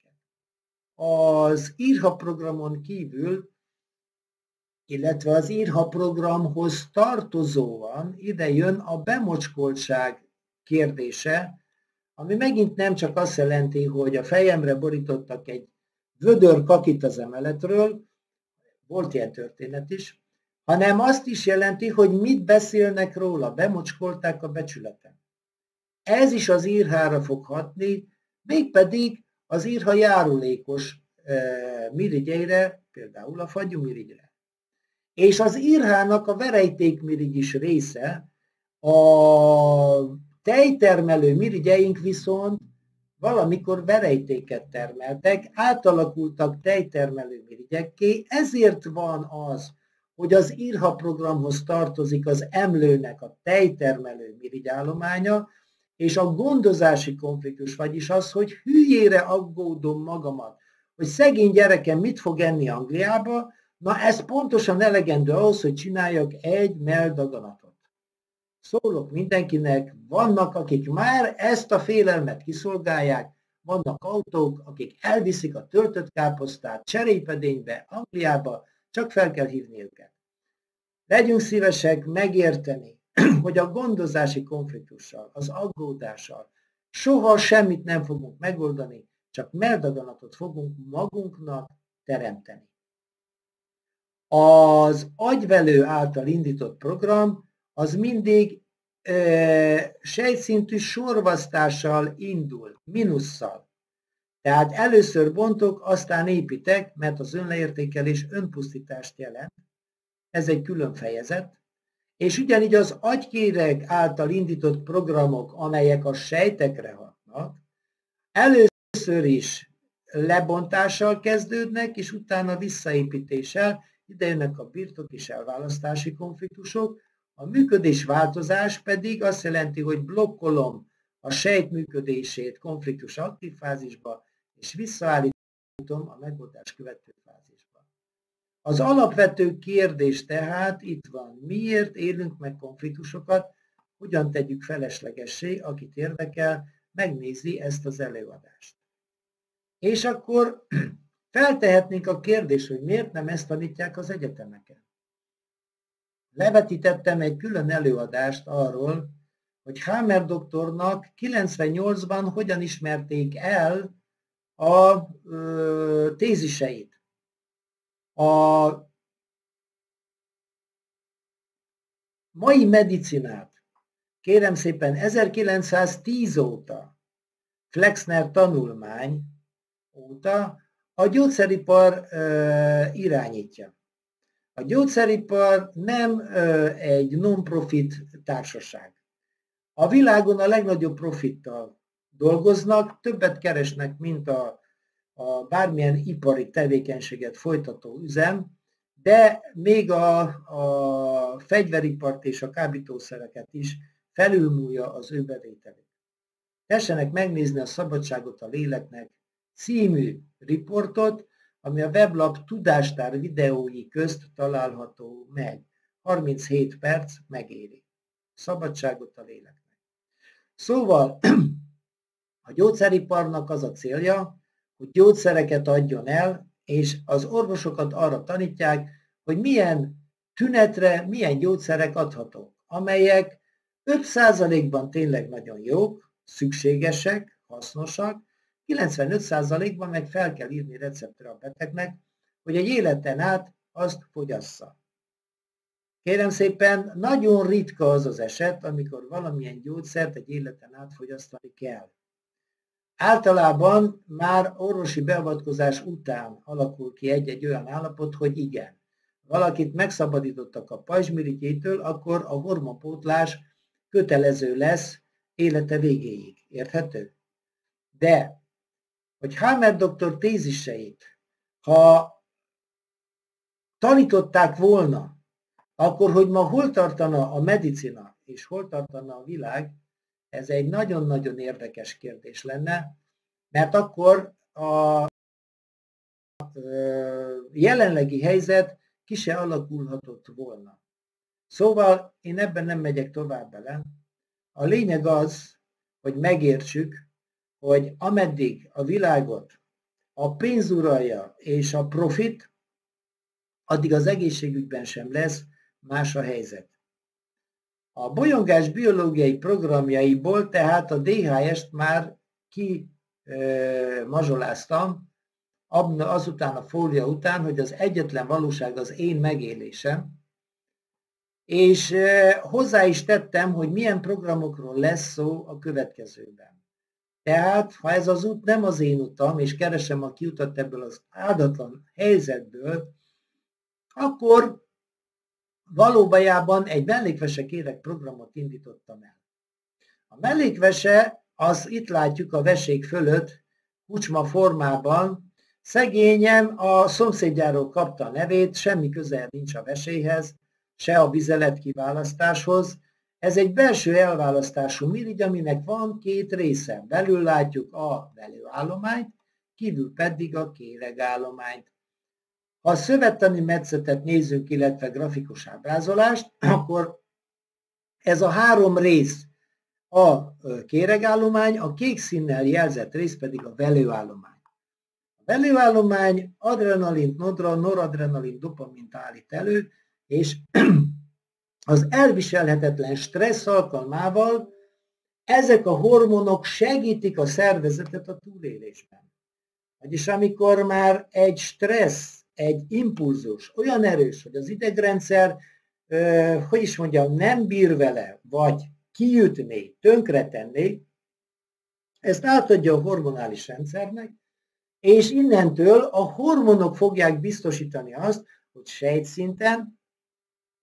Az írha programon kívül, illetve az írha programhoz tartozóan ide jön a bemocskoltság kérdése, ami megint nem csak azt jelenti, hogy a fejemre borítottak egy vödör kakit az emeletről, volt ilyen történet is, hanem azt is jelenti, hogy mit beszélnek róla, bemocskolták a becsületem. Ez is az írhára fog hatni, mégpedig az írha járulékos mirigyeire, például a fagyumirigyre. És az írhának a verejtékmirigy is része, a tejtermelő mirigyeink viszont valamikor verejtéket termeltek, átalakultak tejtermelő mirigyekké, ezért van az, hogy az írha programhoz tartozik az emlőnek a tejtermelő mirigyállománya, és a gondozási konfliktus, vagyis az, hogy hülyére aggódom magamat, hogy szegény gyerekem mit fog enni Angliába, na ez pontosan elegendő ahhoz, hogy csináljak egy meldaganatot. Szólok mindenkinek, vannak, akik már ezt a félelmet kiszolgálják, vannak autók, akik elviszik a töltött káposztát cserépedénybe, Angliába, csak fel kell hívni őket. Legyünk szívesek megérteni, hogy a gondozási konfliktussal, az aggódással soha semmit nem fogunk megoldani, csak meldaganatot fogunk magunknak teremteni. Az agyvelő által indított program az mindig sejtszintű sorvasztással indul, minusszal. Tehát először bontok, aztán építek, mert az önleértékelés önpusztítást jelent. Ez egy külön fejezet. És ugyanígy az agykéreg által indított programok, amelyek a sejtekre hatnak, először is lebontással kezdődnek, és utána visszaépítéssel, ide jönnek a birtok és elválasztási konfliktusok, a működésváltozás pedig azt jelenti, hogy blokkolom a sejt működését konfliktus aktív fázisba, és visszaállítom a megoldás követő fázisba. Az alapvető kérdés tehát itt van, miért élünk meg konfliktusokat, hogyan tegyük feleslegessé, akit érdekel, megnézi ezt az előadást. És akkor feltehetnénk a kérdést, hogy miért nem ezt tanítják az egyetemeken. Levetítettem egy külön előadást arról, hogy Hamer doktornak 98-ban hogyan ismerték el a téziseit. A mai medicinát, kérem szépen, 1910 óta, Flexner tanulmány óta a gyógyszeripar irányítja. A gyógyszeripar nem egy non-profit társaság. A világon a legnagyobb profittal dolgoznak, többet keresnek, mint a bármilyen ipari tevékenységet folytató üzem, de még a fegyveripart és a kábítószereket is felülmúlja az ő bevételét. Tessenek megnézni a Szabadságot a Léleknek című riportot, ami a weblap tudástár videói közt található meg. 37 perc megéri. Szabadságot a Léleknek. Szóval a gyógyszeriparnak az a célja, hogy gyógyszereket adjon el, és az orvosokat arra tanítják, hogy milyen tünetre milyen gyógyszerek adhatók, amelyek 5%-ban tényleg nagyon jók, szükségesek, hasznosak, 95%-ban meg fel kell írni receptre a betegnek, hogy egy életen át azt fogyassza. Kérem szépen, nagyon ritka az az eset, amikor valamilyen gyógyszert egy életen át fogyasztani kell. Általában már orvosi beavatkozás után alakul ki egy-egy olyan állapot, hogy igen. Valakit megszabadítottak a pajzsmirigyétől, akkor a hormonpótlás kötelező lesz élete végéig. Érthető? De hogy Hamer doktor téziseit, ha tanították volna, akkor hogy ma hol tartana a medicina, és hol tartana a világ, ez egy nagyon-nagyon érdekes kérdés lenne, Mert akkor a jelenlegi helyzet ki se alakulhatott volna. Szóval én ebben nem megyek tovább bele. A lényeg az, hogy megértsük, hogy ameddig a világot a pénz uralja és a profit, addig az egészségügyben sem lesz más a helyzet. A bolyongás biológiai programjaiból tehát a DHS-t már kimazsoláztam, azután a fólia után, hogy az egyetlen valóság az én megélésem, és hozzá is tettem, hogy milyen programokról lesz szó a következőben. Tehát, ha ez az út nem az én utam, és keresem a kiutat ebből az áldatlan helyzetből, akkor valójában egy mellékvese kérek programot indítottam el. A mellékvese, az itt látjuk a vesék fölött, kucsma formában. Szegényem a szomszédjáról kapta a nevét, semmi közel nincs a veséhez, se a vizeletkiválasztáshoz. Ez egy belső elválasztású mirigy, aminek van két része. Belül látjuk a velőállományt, kívül pedig a kéregállományt. Ha a szövettani metszetet nézzük, illetve grafikus ábrázolást, akkor ez a három rész a kéregállomány, a kék színnel jelzett rész pedig a velőállomány. A velőállomány adrenalint, noradrenalint, dopamint állít elő, és az elviselhetetlen stressz alkalmával ezek a hormonok segítik a szervezetet a túlélésben. Vagyis amikor már egy stressz, egy impulzus olyan erős, hogy az idegrendszer, hogy is mondjam, nem bír vele, vagy kiütné, tönkretenné, ezt átadja a hormonális rendszernek, és innentől a hormonok fogják biztosítani azt, hogy sejtszinten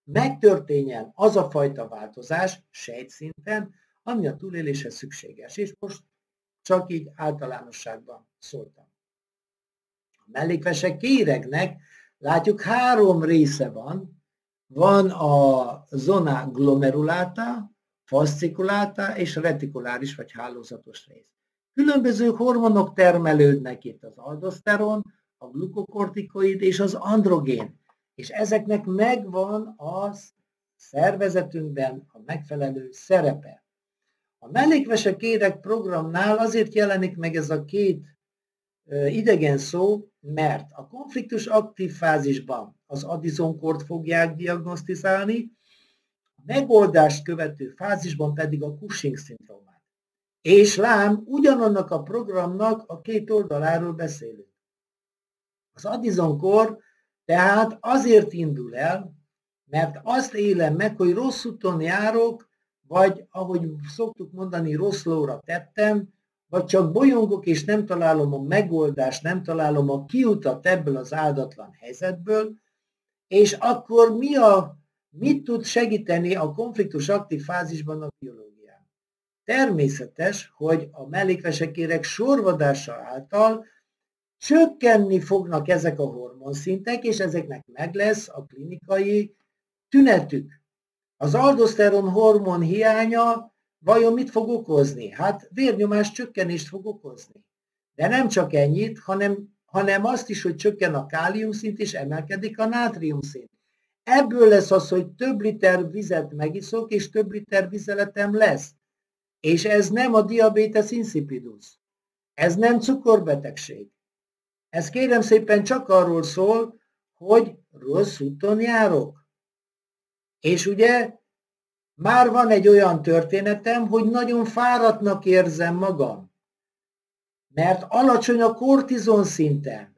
megtörténjen az a fajta változás sejtszinten, ami a túléléshez szükséges. És most csak így általánosságban szóltam. A mellékvese kéregnek látjuk három része van. Van a zona glomerulata, fasciculata és retikuláris vagy hálózatos rész. Különböző hormonok termelődnek itt, az aldoszteron, a glukokortikoid és az androgén. És ezeknek megvan a szervezetünkben a megfelelő szerepe. A mellékvese kéreg programnál azért jelenik meg ez a két idegen szó, mert a konfliktus aktív fázisban az Addison-kort fogják diagnosztizálni, a megoldást követő fázisban pedig a Cushing-szindrómát. És lám, ugyanannak a programnak a két oldaláról beszélünk. Az Addison-kor tehát azért indul el, mert azt élem meg, hogy rossz úton járok, vagy ahogy szoktuk mondani, rossz lóra tettem, vagy csak bolyongok és nem találom a megoldást, nem találom a kiutat ebből az áldatlan helyzetből, és akkor mit tud segíteni a konfliktus aktív fázisban a biológián? Természetes, hogy a mellékvesekérek sorvadása által csökkenni fognak ezek a hormonszintek, és ezeknek meg lesz a klinikai tünetük. Az aldoszteron hormon hiánya vajon mit fog okozni? Hát vérnyomás csökkenést fog okozni. De nem csak ennyit, hanem azt is, hogy csökken a káliumszint, és emelkedik a nátriumszint. Ebből lesz az, hogy több liter vizet megiszok, és több liter vizeletem lesz. És ez nem a diabetes insipidus. Ez nem cukorbetegség. Ez kérem szépen csak arról szól, hogy rossz úton járok. És ugye már van egy olyan történetem, hogy nagyon fáradtnak érzem magam, mert alacsony a kortizon szinten,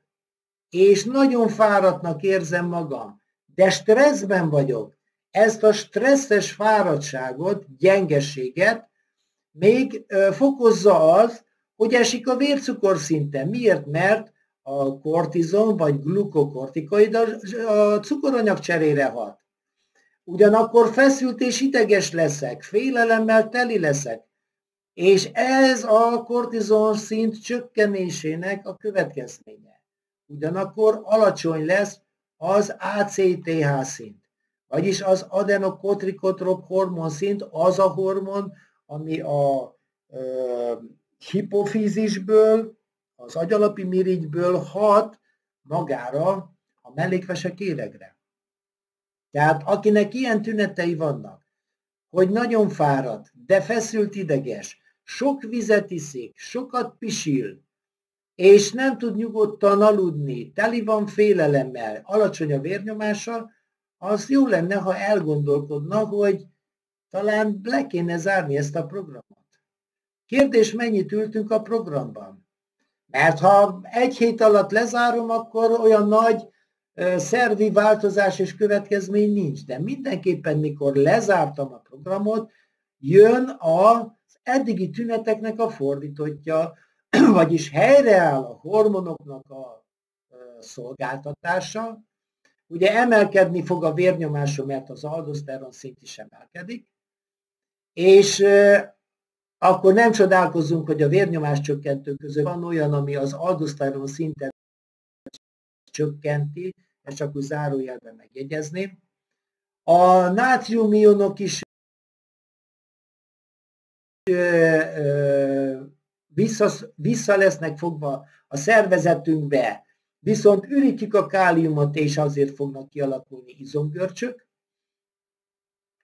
és nagyon fáradtnak érzem magam, de stresszben vagyok. Ezt a stresszes fáradtságot, gyengeséget még fokozza az, hogy esik a vércukorszinten. Miért? Mert a kortizon vagy glukokortikoid a cukoranyag cserére hat. Ugyanakkor feszült és ideges leszek, félelemmel teli leszek, és ez a kortizon szint csökkenésének a következménye. Ugyanakkor alacsony lesz az ACTH szint, vagyis az adenokotrikotrop hormonszint, az a hormon, ami a hipofízisből, az agyalapi mirigyből hat magára a mellékvesek élegre. Tehát akinek ilyen tünetei vannak, hogy nagyon fáradt, de feszült ideges, sok vizet iszik, sokat pisil, és nem tud nyugodtan aludni, teli van félelemmel, alacsony a vérnyomása, az jó lenne, ha elgondolkodna, hogy talán le kéne zárni ezt a programot. Kérdés, mennyit ültünk a programban? Mert ha egy hét alatt lezárom, akkor olyan nagy szervi változás és következmény nincs. De mindenképpen, mikor lezártam a programot, jön az eddigi tüneteknek a fordítottja, vagyis helyreáll a hormonoknak a szolgáltatása. Ugye emelkedni fog a vérnyomásom, mert az aldoszteron szint is emelkedik, és akkor nem csodálkozunk, hogy a vérnyomás csökkentő között van olyan, ami az aldoszteron szintet csökkenti, ezt csak úgy zárójelben megjegyezném. A nátriumionok is vissza lesznek fogva a szervezetünkbe, viszont ürítjük a káliumot, és azért fognak kialakulni izomgörcsök.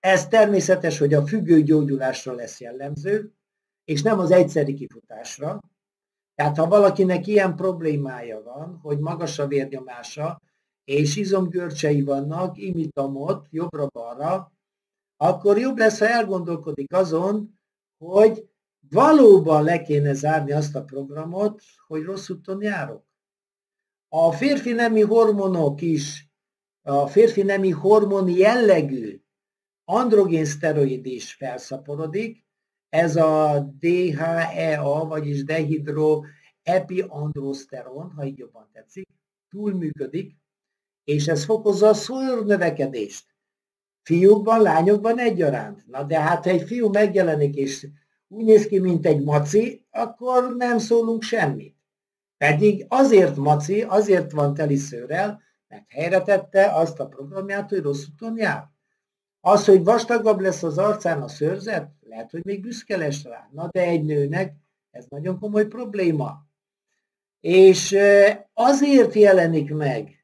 Ez természetes, hogy a függő gyógyulásra lesz jellemző, és nem az egyszeri kifutásra. Tehát ha valakinek ilyen problémája van, hogy magas a vérnyomása, és izomgörcsei vannak, imitamot jobbra-balra, akkor jobb lesz, ha elgondolkodik azon, hogy valóban le kéne zárni azt a programot, hogy rossz úton járok. A férfi nemi hormonok is, a férfi nemi hormon jellegű androgén szteroid is felszaporodik, ez a DHEA, vagyis dehidroepiandroszteron, ha így jobban tetszik, túlműködik, és ez fokozza a szőrnövekedést. Fiúkban, lányokban egyaránt. Na de hát, ha egy fiú megjelenik, és úgy néz ki, mint egy maci, akkor nem szólunk semmit. Pedig azért maci, azért van teli szőrrel, mert helyretette azt a programját, hogy rossz úton jár. Az, hogy vastagabb lesz az arcán a szőrzet, lehet, hogy még büszke lesz rá. Na de egy nőnek ez nagyon komoly probléma. És azért jelenik meg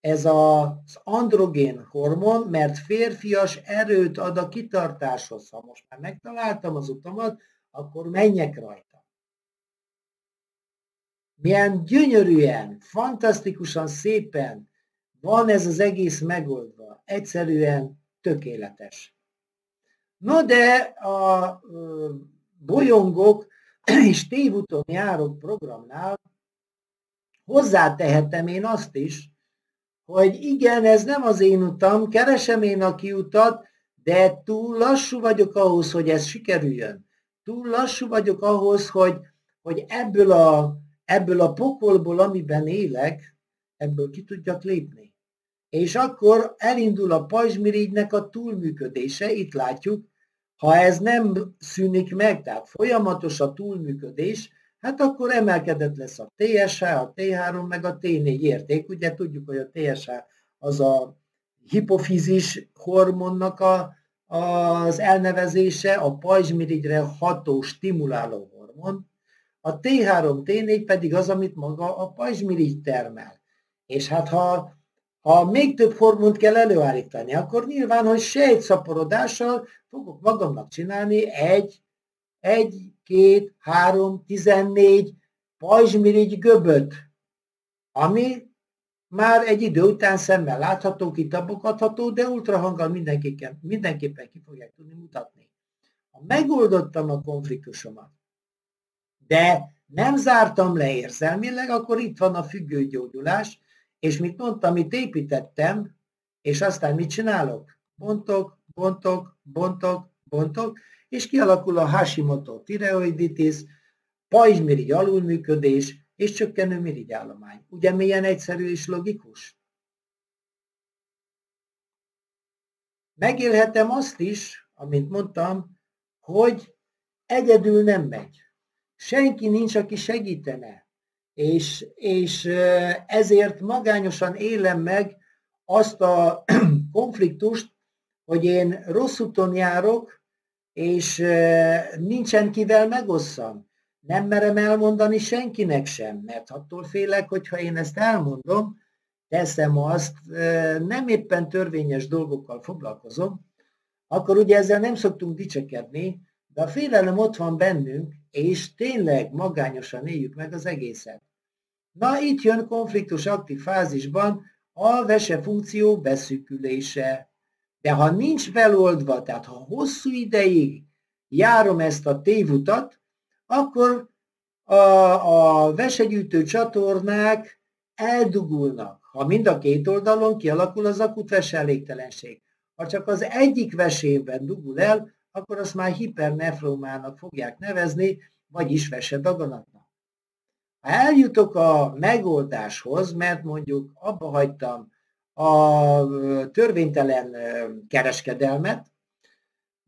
ez az androgén hormon, mert férfias erőt ad a kitartáshoz. Ha most már megtaláltam az utamat, akkor menjek rajta. Milyen gyönyörűen, fantasztikusan szépen van ez az egész megoldva. Egyszerűen tökéletes. Na de a bolyongok és tévúton járok programnál hozzátehetem én azt is, hogy igen, ez nem az én utam, keresem én a kiutat, de túl lassú vagyok ahhoz, hogy ez sikerüljön. Túl lassú vagyok ahhoz, hogy ebből a pokolból, amiben élek, ebből ki tudjak lépni. És akkor elindul a pajzsmirigynek a túlműködése, itt látjuk, ha ez nem szűnik meg, tehát folyamatos a túlműködés, hát akkor emelkedett lesz a TSH, a T3, meg a T4 érték. Ugye tudjuk, hogy a TSH az a hipofizis hormonnak az elnevezése, a pajzsmirigyre ható stimuláló hormon. A T3, T4 pedig az, amit maga a pajzsmirigy termel. És hát ha még több hormont kell előállítani, akkor nyilván, hogy sejtszaporodással fogok magamnak csinálni 1, 2, 3, 14 pajzsmirigy göböt, ami már egy idő után szemmel látható, kitabogható, de ultrahanggal mindenképpen ki fogják tudni mutatni. Ha megoldottam a konfliktusomat, de nem zártam le érzelmileg, akkor itt van a függőgyógyulás, és mit mondtam, mit építettem, és aztán mit csinálok? Bontok, bontok, bontok, bontok, és kialakul a Hashimoto tireoiditis, pajzsmirigy alulműködés, és csökkenő mirigyállomány. Ugye milyen egyszerű és logikus? Megélhetem azt is, amint mondtam, hogy egyedül nem megy. Senki nincs, aki segítene, és ezért magányosan élem meg azt a konfliktust, hogy én rossz úton járok, és nincsen kivel megosszam. Nem merem elmondani senkinek sem, mert attól félek, hogyha én ezt elmondom, teszem azt, nem éppen törvényes dolgokkal foglalkozom, akkor ugye ezzel nem szoktunk dicsekedni, de a félelem ott van bennünk, és tényleg magányosan éljük meg az egészet. Na, itt jön konfliktus aktív fázisban a vesefunkció beszűkülése. De ha nincs feloldva, tehát ha hosszú ideig járom ezt a tévutat, akkor a vesegyűjtő csatornák eldugulnak. Ha mind a két oldalon kialakul az akut veselégtelenség. Ha csak az egyik vesében dugul el, akkor azt már hipernefrómának fogják nevezni, vagyis vesedaganatnak. Ha eljutok a megoldáshoz, mert mondjuk abba hagytam a törvénytelen kereskedelmet,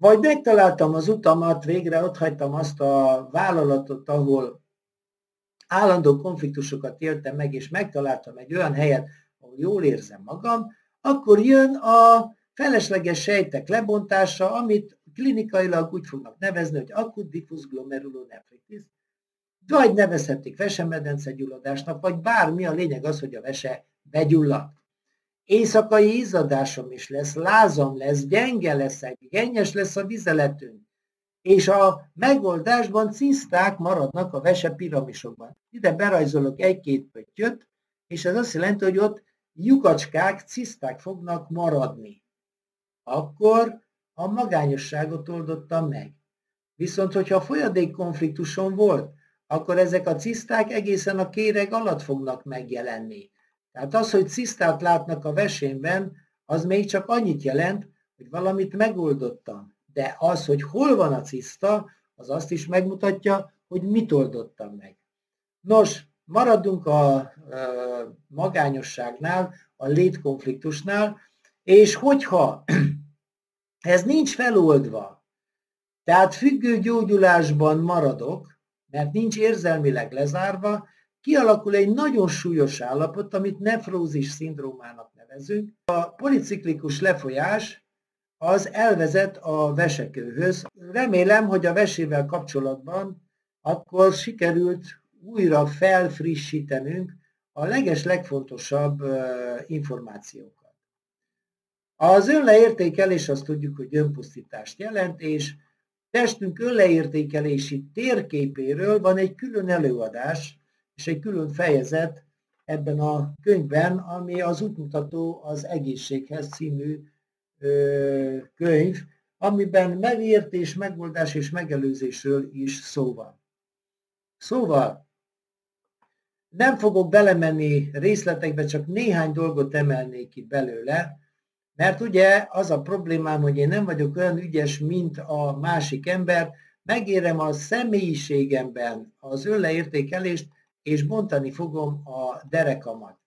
vagy megtaláltam az utamat, végre ott hagytam azt a vállalatot, ahol állandó konfliktusokat éltem meg, és megtaláltam egy olyan helyet, ahol jól érzem magam, akkor jön a felesleges sejtek lebontása, amit klinikailag úgy fognak nevezni, hogy akut diffúz glomerulonefritis, vagy nevezhetik vesemedence gyulladásnak, vagy bármi, a lényeg az, hogy a vese begyullad. Éjszakai izzadásom is lesz, lázam lesz, gyenge leszek, gennyes lesz a vizeletünk. És a megoldásban ciszták maradnak a vese piramisokban. Ide berajzolok egy-két pöttyöt, és ez azt jelenti, hogy ott lyukacskák, ciszták fognak maradni. Akkor a magányosságot oldottam meg. Viszont, hogyha folyadékkonfliktusom volt, akkor ezek a ciszták egészen a kéreg alatt fognak megjelenni. Tehát az, hogy cisztát látnak a vesémben, az még csak annyit jelent, hogy valamit megoldottam. De az, hogy hol van a ciszta, az azt is megmutatja, hogy mit oldottam meg. Nos, maradunk a magányosságnál, a létkonfliktusnál, és hogyha ez nincs feloldva, tehát függő gyógyulásban maradok, mert nincs érzelmileg lezárva, kialakul egy nagyon súlyos állapot, amit nefrózis szindrómának nevezünk. A policiklikus lefolyás az elvezet a vesekőhöz. Remélem, hogy a vesével kapcsolatban akkor sikerült újra felfrissítenünk a legeslegfontosabb információkat. Az önleértékelés, azt tudjuk, hogy önpusztítást jelent, és testünk önleértékelési térképéről van egy külön előadás, és egy külön fejezet ebben a könyvben, ami az útmutató az egészséghez című könyv, amiben megértés, megoldás és megelőzésről is szó van. Szóval nem fogok belemenni részletekbe, csak néhány dolgot emelnék ki belőle, mert ugye az a problémám, hogy én nem vagyok olyan ügyes, mint a másik ember, megérem a személyiségemben az önleértékelést, és bontani fogom a derekamat.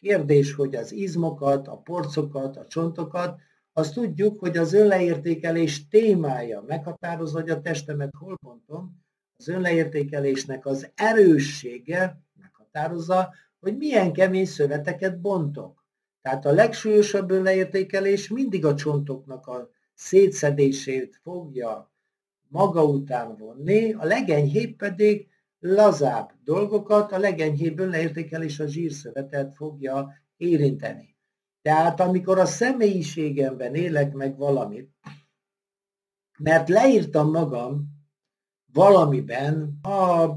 Kérdés, hogy az izmokat, a porcokat, a csontokat, azt tudjuk, hogy az önleértékelés témája meghatározza, hogy a testemet hol bontom, az önleértékelésnek az erőssége meghatározza, hogy milyen kemény szöveteket bontok. Tehát a legsúlyosabb önleértékelés mindig a csontoknak a szétszedését fogja maga után vonni, a legenyhébb pedig lazább dolgokat, a legenyhébb önleértékelés a zsírszövetet fogja érinteni. Tehát amikor a személyiségemben élek meg valamit, mert leírtam magam valamiben, a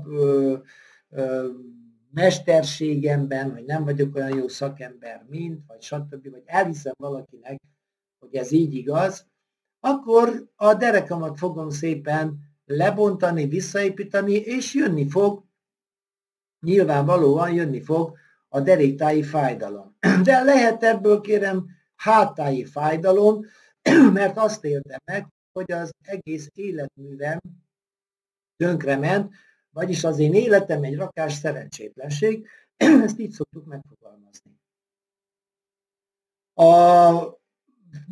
mesterségemben, hogy nem vagyok olyan jó szakember, mint, vagy stb., vagy elhiszem valakinek, hogy ez így igaz, akkor a derekamat fogom szépen lebontani, visszaépíteni, és jönni fog, nyilvánvalóan jönni fog a deréktáji fájdalom. De lehet ebből, kérem, háttáji fájdalom, mert azt éltem meg, hogy az egész életművem tönkrement, vagyis az én életem egy rakás szerencsétlenség, ezt így szoktuk megfogalmazni.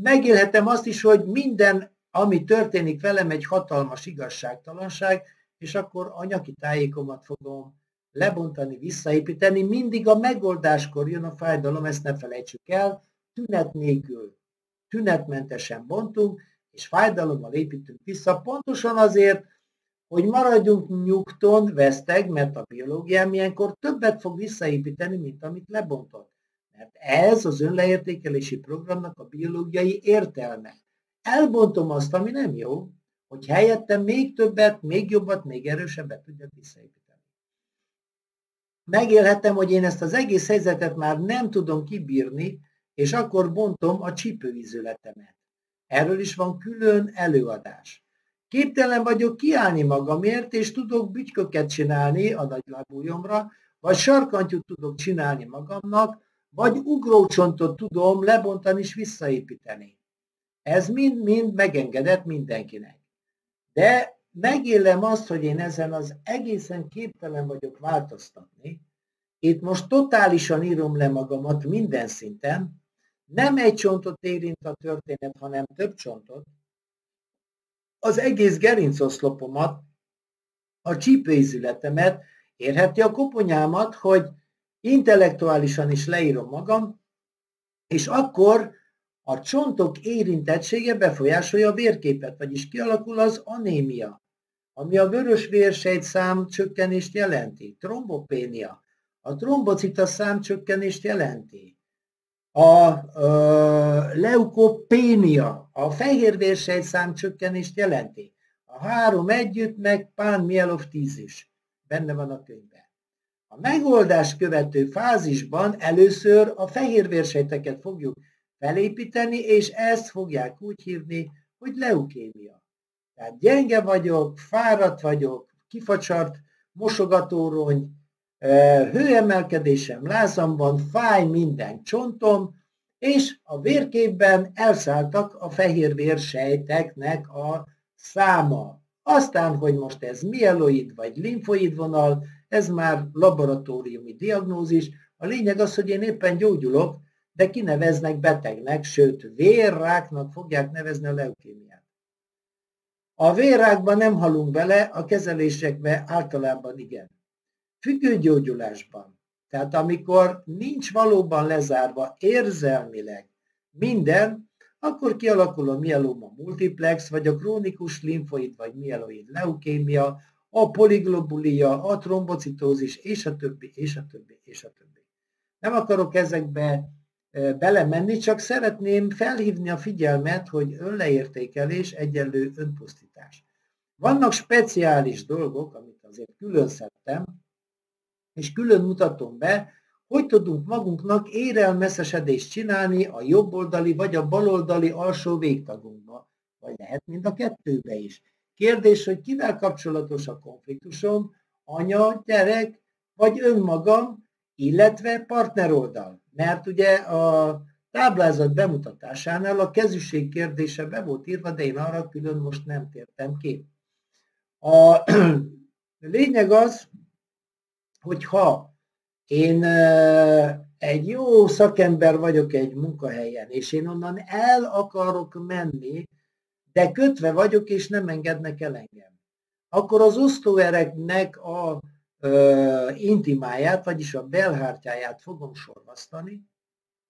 Megélhetem azt is, hogy minden, ami történik velem, egy hatalmas igazságtalanság, és akkor a nyaki tájékomat fogom lebontani, visszaépíteni. Mindig a megoldáskor jön a fájdalom, ezt ne felejtsük el, tünet nélkül, tünetmentesen bontunk, és fájdalommal építünk vissza, pontosan azért, Hogy maradjunk nyugton, veszteg, mert a biológiám ilyenkor többet fog visszaépíteni, mint amit lebontott. Mert ez az önleértékelési programnak a biológiai értelme. Elbontom azt, ami nem jó, hogy helyette még többet, még jobbat, még erősebbet tudjak visszaépíteni. Megélhetem, hogy én ezt az egész helyzetet már nem tudom kibírni, és akkor bontom a csípőizületemet. Erről is van külön előadás. Képtelen vagyok kiállni magamért, és tudok bütyköket csinálni a nagylábújomra, vagy sarkantyút tudok csinálni magamnak, vagy ugrócsontot tudom lebontani és visszaépíteni. Ez mind-mind megengedett mindenkinek. De megélem azt, hogy én ezen az egészen képtelen vagyok változtatni. Itt most totálisan írom le magamat minden szinten. Nem egy csontot érint a történet, hanem több csontot. Az egész gerincoszlopomat, a csípőizületemet, érheti a koponyámat, hogy intellektuálisan is leírom magam, és akkor a csontok érintettsége befolyásolja a vérképet, vagyis kialakul az anémia, ami a vörös vérsejtszám csökkenést jelenti, trombopénia, a trombocita szám csökkenést jelenti, a leukopénia, a fehérvérsejtszám csökkenést jelenti, a három együtt meg pánmieloftízis, benne van a könyvben. A megoldás követő fázisban először a fehérvérsejteket fogjuk felépíteni, és ezt fogják úgy hívni, hogy leukémia. Tehát gyenge vagyok, fáradt vagyok, kifacsart, mosogatórony, hőemelkedésem, lázamban fáj minden csontom, és a vérképben elszálltak a fehérvérsejteknek a száma. Aztán, hogy most ez mieloid vagy limfoid vonal, ez már laboratóriumi diagnózis. A lényeg az, hogy én éppen gyógyulok, de kineveznek betegnek, sőt vérráknak fogják nevezni a leukémiát. A vérrákban nem halunk bele, a kezelésekbe általában igen. Függőgyógyulásban, tehát amikor nincs valóban lezárva érzelmileg minden, akkor kialakul a mieloma multiplex, vagy a krónikus limfoid vagy mieloid leukémia, a poliglobulia, a trombocitózis, és a többi, és a többi, és a többi. Nem akarok ezekbe belemenni, csak szeretném felhívni a figyelmet, hogy önleértékelés egyenlő önpusztítás. Vannak speciális dolgok, amit azért külön szedtem, és külön mutatom be, hogy tudunk magunknak érelmeszesedést csinálni a jobboldali vagy a baloldali alsó végtagunkba, vagy lehet mind a kettőbe is. Kérdés, hogy kivel kapcsolatos a konfliktusom, anya, gyerek, vagy önmagam, illetve partneroldal. Mert ugye a táblázat bemutatásánál a kezűség kérdése be volt írva, de én arra külön most nem tértem ki. A lényeg az, hogy ha én egy jó szakember vagyok egy munkahelyen, és én onnan el akarok menni, de kötve vagyok, és nem engednek el engem. Akkor az osztóereknek a intimáját, vagyis a belhártyáját fogom sorvasztani,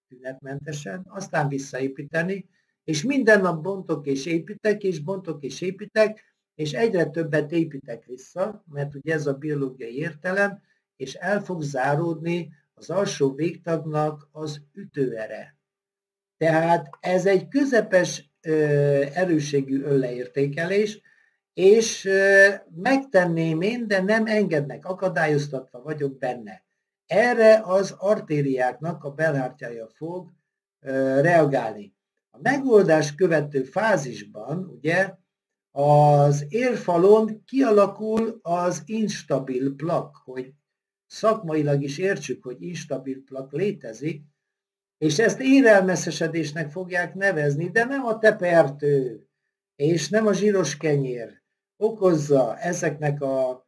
tünetmentesen, aztán visszaépíteni, és minden nap bontok és építek, és bontok és építek, és egyre többet építek vissza, mert ugye ez a biológiai értelem, és el fog záródni az alsó végtagnak az ütőere. Tehát ez egy közepes erősségű önleértékelés, és megtenném én, de nem engednek, akadályoztatva vagyok benne. Erre az artériáknak a belhártyája fog reagálni. A megoldás követő fázisban ugye az érfalon kialakul az instabil plakk, hogy szakmailag is értsük, hogy instabil plakk létezik, és ezt érelmeszesedésnek fogják nevezni, de nem a tepertő, és nem a zsíros kenyér okozza ezeknek a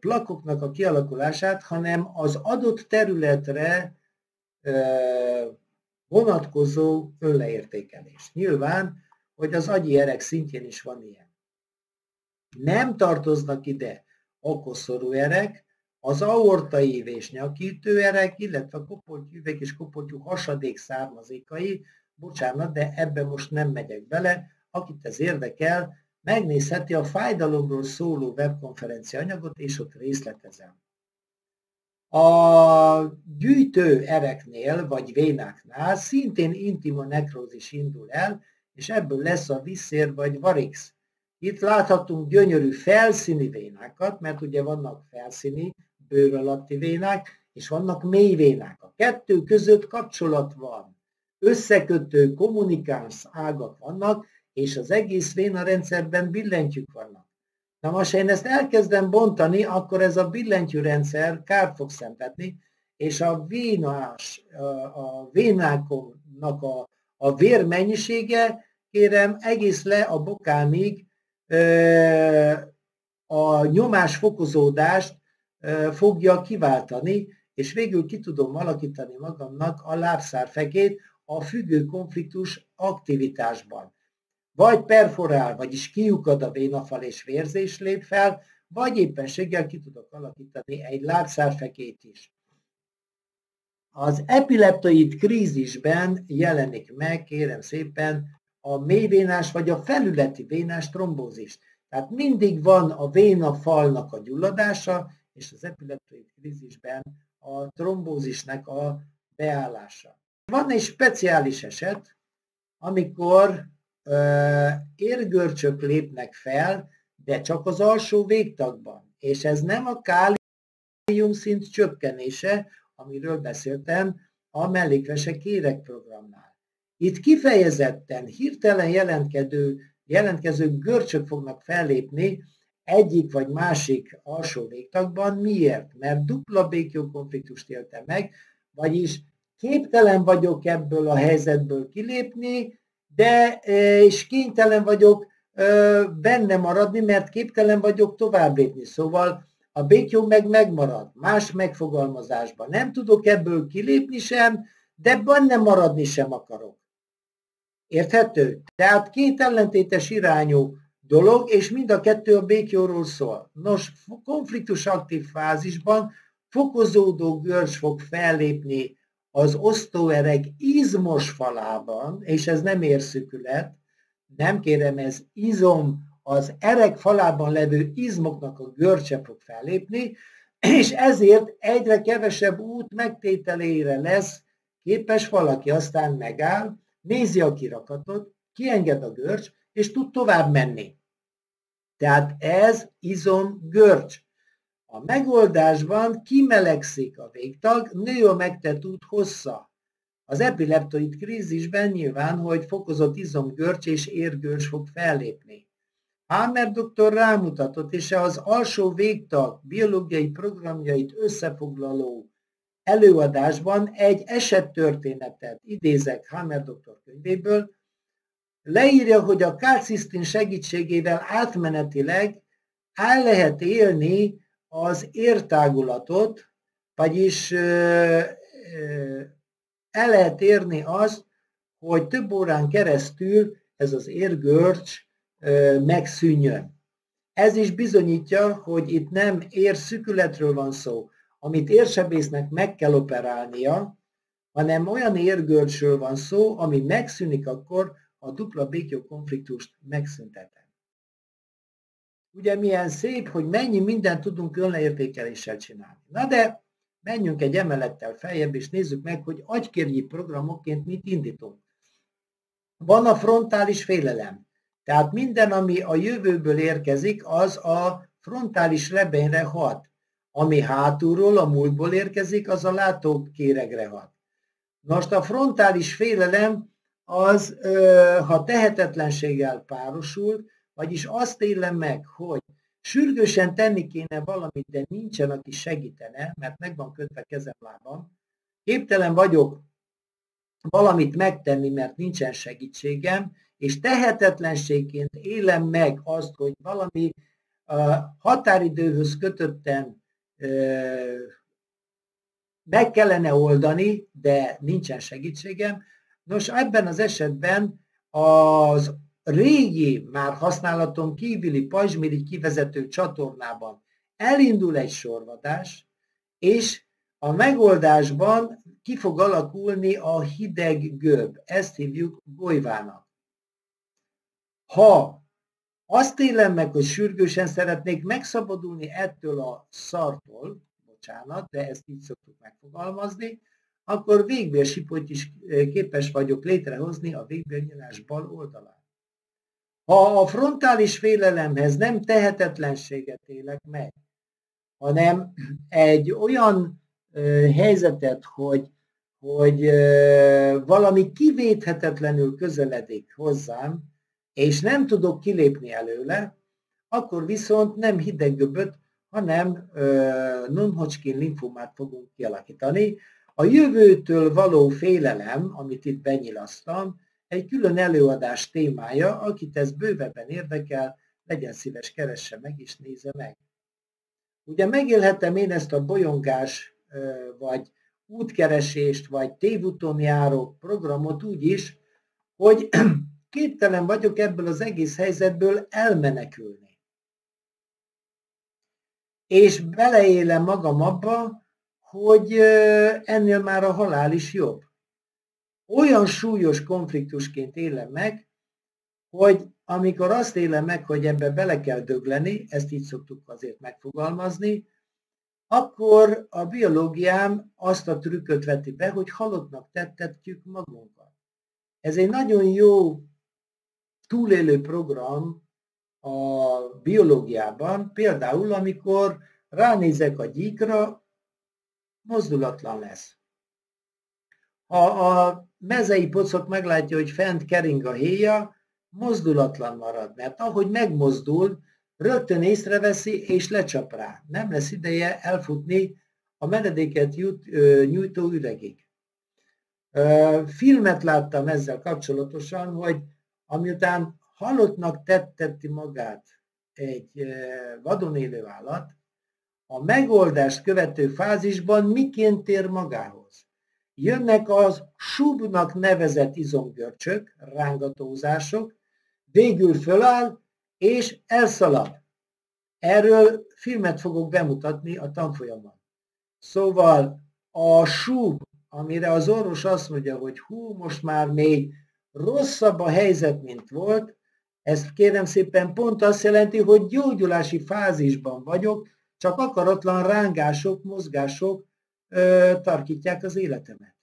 plakoknak a kialakulását, hanem az adott területre vonatkozó önleértékelés. Nyilván, hogy az agyi erek szintjén is van ilyen. Nem tartoznak ide a koszorú erek, az aortaív és nyakítőerek, illetve a kopoltyűvek és kopoltyú hasadék származékai, bocsánat, de ebbe most nem megyek bele, akit ez érdekel, megnézheti a fájdalomról szóló webkonferencia anyagot, és ott részletezem. A gyűjtő ereknél, vagy vénáknál szintén intimonekrózis indul el, és ebből lesz a viszér vagy varix. Itt láthatunk gyönyörű felszíni vénákat, mert ugye vannak felszíni, bőr alatti vénák, és vannak mély vénák. A kettő között kapcsolat van. Összekötő, kommunikáns ágak vannak, és az egész vénarendszerben billentyűk vannak. Na most, én ezt elkezdem bontani, akkor ez a billentyűrendszer kárt fog szenvedni, és a vénáknak a vér mennyisége, kérem, egész le a bokánig a nyomásfokozódást fogja kiváltani, és végül ki tudom alakítani magamnak a lábszárfekét a függő konfliktus aktivitásban. Vagy perforál, vagyis kiukad a vénafal és vérzés lép fel, vagy éppenséggel ki tudok alakítani egy lábszárfekét is. Az epileptoid krízisben jelenik meg, kérem szépen, a mélyvénás vagy a felületi vénás trombózis. Tehát mindig van a vénafalnak a gyulladása, és az epileptoid krízisben a trombózisnek a beállása. Van egy speciális eset, amikor érgörcsök lépnek fel, de csak az alsó végtagban. És ez nem a káliumszint csökkenése, amiről beszéltem a mellékvesek éreg programnál. Itt kifejezetten hirtelen jelentkező görcsök fognak fellépni egyik vagy másik alsó végtagban. Miért? Mert dupla béklyó konfliktust éltem meg, vagyis képtelen vagyok ebből a helyzetből kilépni, de és kénytelen vagyok benne maradni, mert képtelen vagyok tovább lépni. Szóval a béklyó meg megmarad, más megfogalmazásban. Nem tudok ebből kilépni sem, de benne maradni sem akarok. Érthető? Tehát két ellentétes irányú dolog, és mind a kettő a béklyóról szól. Nos, konfliktus aktív fázisban fokozódó görcs fog fellépni az osztóereg izmos falában, és ez nem érszükület, nem kérem, ez izom, az ereg falában levő izmoknak a görcse fog fellépni, és ezért egyre kevesebb út megtételére lesz képes valaki, aztán megáll, nézi a kirakatot, kienged a görcs, és tud tovább menni. Tehát ez izom-görcs. A megoldásban kimelegszik a végtag, nő a megtett út hossza. Az epileptoid krízisben nyilván, hogy fokozott izomgörcs és érgörcs fog fellépni. Hamer doktor rámutatott, és az alsó végtag biológiai programjait összefoglaló előadásban egy esettörténetet idézek Hamer doktor könyvéből, leírja, hogy a kálcisztin segítségével átmenetileg el lehet élni az értágulatot, vagyis el lehet érni azt, hogy több órán keresztül ez az érgörcs megszűnjön. Ez is bizonyítja, hogy itt nem érszükületről van szó, amit érsebésznek meg kell operálnia, hanem olyan érgörcsről van szó, ami megszűnik akkor, a dupla béklyó konfliktust megszüntetem. Ugye milyen szép, hogy mennyi mindent tudunk önleértékeléssel csinálni. Na de menjünk egy emelettel feljebb, és nézzük meg, hogy agykérgyi programokként mit indítunk. Van a frontális félelem. Tehát minden, ami a jövőből érkezik, az a frontális lebenyre hat. Ami hátulról, a múltból érkezik, az a látókéregre hat. Most a frontális félelem az, ha tehetetlenséggel párosul, vagyis azt élem meg, hogy sürgősen tenni kéne valamit, de nincsen, aki segítene, mert meg van kötve kezem lábam. Képtelen vagyok valamit megtenni, mert nincsen segítségem, és tehetetlenségként élem meg azt, hogy valami határidőhöz kötötten meg kellene oldani, de nincsen segítségem. Nos, ebben az esetben az régi, már használaton kívüli pajzsmirigy kivezető csatornában elindul egy sorvadás, és a megoldásban ki fog alakulni a hideg gömb. Ezt hívjuk golyvának. Ha Azt élem meg, hogy sürgősen szeretnék megszabadulni ettől a szartól, bocsánat, de ezt így szoktuk megfogalmazni, akkor végbélsipót is képes vagyok létrehozni a végbélnyílás bal oldalán. Ha a frontális félelemhez nem tehetetlenséget élek meg, hanem egy olyan helyzetet, hogy valami kivéthetetlenül közeledik hozzám, és nem tudok kilépni előle, akkor viszont nem hideggöböt, hanem non-Hodgkin linfómát fogunk kialakítani. A jövőtől való félelem, amit itt benyilasztam, egy külön előadás témája, akit ez bővebben érdekel, legyen szíves, keresse meg és nézze meg. Ugye megélhetem én ezt a bolyongás, vagy útkeresést, vagy tévúton járó programot úgy is, hogy képtelen vagyok ebből az egész helyzetből elmenekülni. És beleélem magam abba, hogy ennél már a halál is jobb. Olyan súlyos konfliktusként élem meg, hogy amikor azt élem meg, hogy ebbe bele kell dögleni, ezt így szoktuk azért megfogalmazni, akkor a biológiám azt a trükköt veti be, hogy halottnak tettetjük magunkat. Ez egy nagyon jó túlélő program a biológiában, például amikor ránézek a gyíkra, mozdulatlan lesz. Ha a mezei pocok meglátja, hogy fent kering a héja, mozdulatlan marad, mert ahogy megmozdul, rögtön észreveszi és lecsap rá. Nem lesz ideje elfutni a menedéket nyújtó üregig. Filmet láttam ezzel kapcsolatosan, hogy amiután halottnak tetteti magát egy vadon élő állat, a megoldást követő fázisban miként tér magához. Jönnek az subnak nevezett izomgörcsök, rángatózások, végül föláll és elszalad. Erről filmet fogok bemutatni a tanfolyamon. Szóval a sub, amire az orvos azt mondja, hogy hú, most már még rosszabb a helyzet, mint volt, ezt kérem szépen pont azt jelenti, hogy gyógyulási fázisban vagyok, csak akaratlan rángások, mozgások tarkítják az életemet.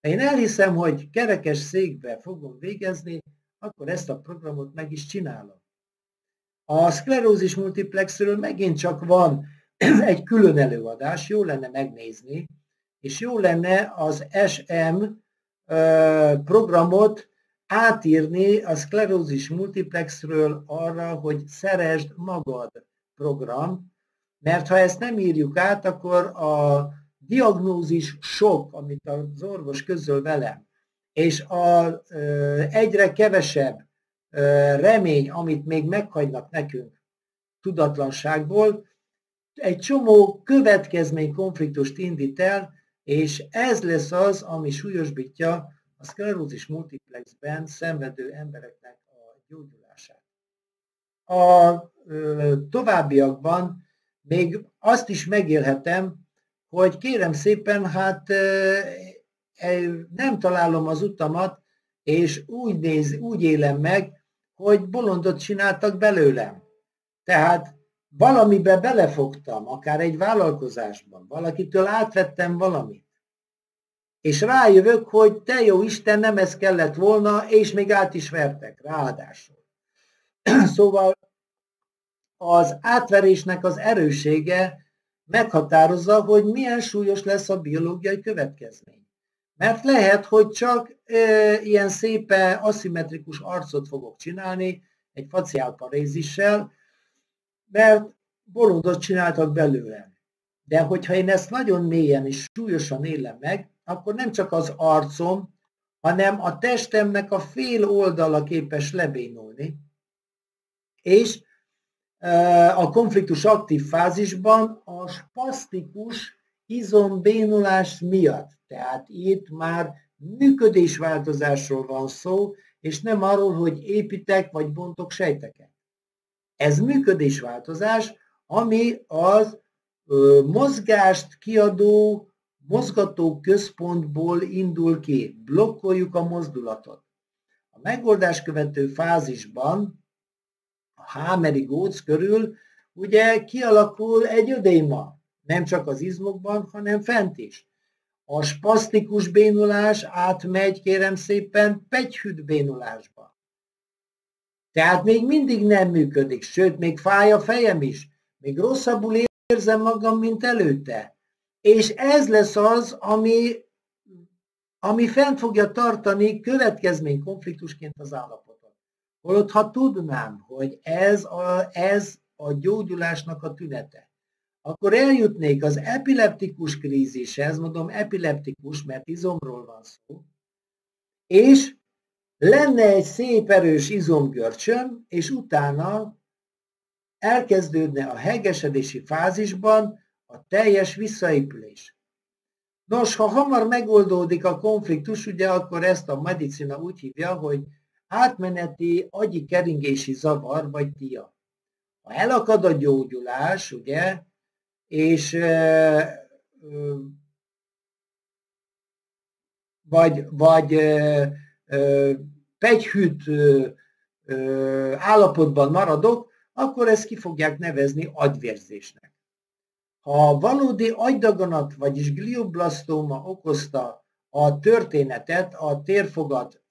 Ha én elhiszem, hogy kerekes székbe fogom végezni, akkor ezt a programot meg is csinálom. A sclerosis multiplexről megint csak van egy külön előadás, jó lenne megnézni, és jó lenne az SM programot átírni a sclerosis multiplexről arra, hogy szeresd magad program, mert ha ezt nem írjuk át, akkor a diagnózis sok, amit az orvos közöl velem, és az egyre kevesebb remény, amit még meghagynak nekünk tudatlanságból, egy csomó következménykonfliktust indít el, és ez lesz az, ami súlyosbítja a sclerosis multiplexben szenvedő embereknek a gyógyulását. A továbbiakban még azt is megélhetem, hogy kérem szépen, hát nem találom az utamat, és úgy élem meg, hogy bolondot csináltak belőlem. Tehát valamibe belefogtam, akár egy vállalkozásban, valakitől átvettem valamit. És rájövök, hogy te jó Isten, nem ez kellett volna, és még át is vertek, ráadásul. Szóval az átverésnek az erőssége meghatározza, hogy milyen súlyos lesz a biológiai következmény. Mert lehet, hogy csak ilyen szépen aszimmetrikus arcot fogok csinálni, egy faciálparézissel, mert bolondot csináltak belőlem. De hogyha én ezt nagyon mélyen és súlyosan élem meg, akkor nem csak az arcom, hanem a testemnek a fél oldala képes lebénulni, és a konfliktus aktív fázisban a spasztikus izombénulás miatt. Tehát itt már működésváltozásról van szó, és nem arról, hogy építek vagy bontok sejteket. Ez működésváltozás, ami az mozgást kiadó mozgatóközpontból indul ki. Blokkoljuk a mozdulatot. A megoldás követő fázisban Hameri góc körül ugye kialakul egy ödéma, nem csak az izmokban, hanem fent is. A spasztikus bénulás átmegy, kérem szépen, pegyhűt bénulásba. Tehát még mindig nem működik, sőt, még fáj a fejem is, még rosszabbul érzem magam, mint előtte. És ez lesz az, ami fent fogja tartani következménykonfliktusként az állapotot. Holott, ha tudnám, hogy ez a gyógyulásnak a tünete, akkor eljutnék az epileptikus krízishez, mondom epileptikus, mert izomról van szó, és lenne egy szép erős izomgörcsöm, és utána elkezdődne a hegesedési fázisban a teljes visszaépülés. Nos, ha hamar megoldódik a konfliktus, ugye akkor ezt a medicina úgy hívja, hogy átmeneti agyi keringési zavar, vagy TIA. Ha elakad a gyógyulás, ugye, és pegyhűt állapotban maradok, akkor ezt ki fogják nevezni agyvérzésnek. Ha valódi agydaganat, vagyis glioblasztóma okozta a történetet, a térfogat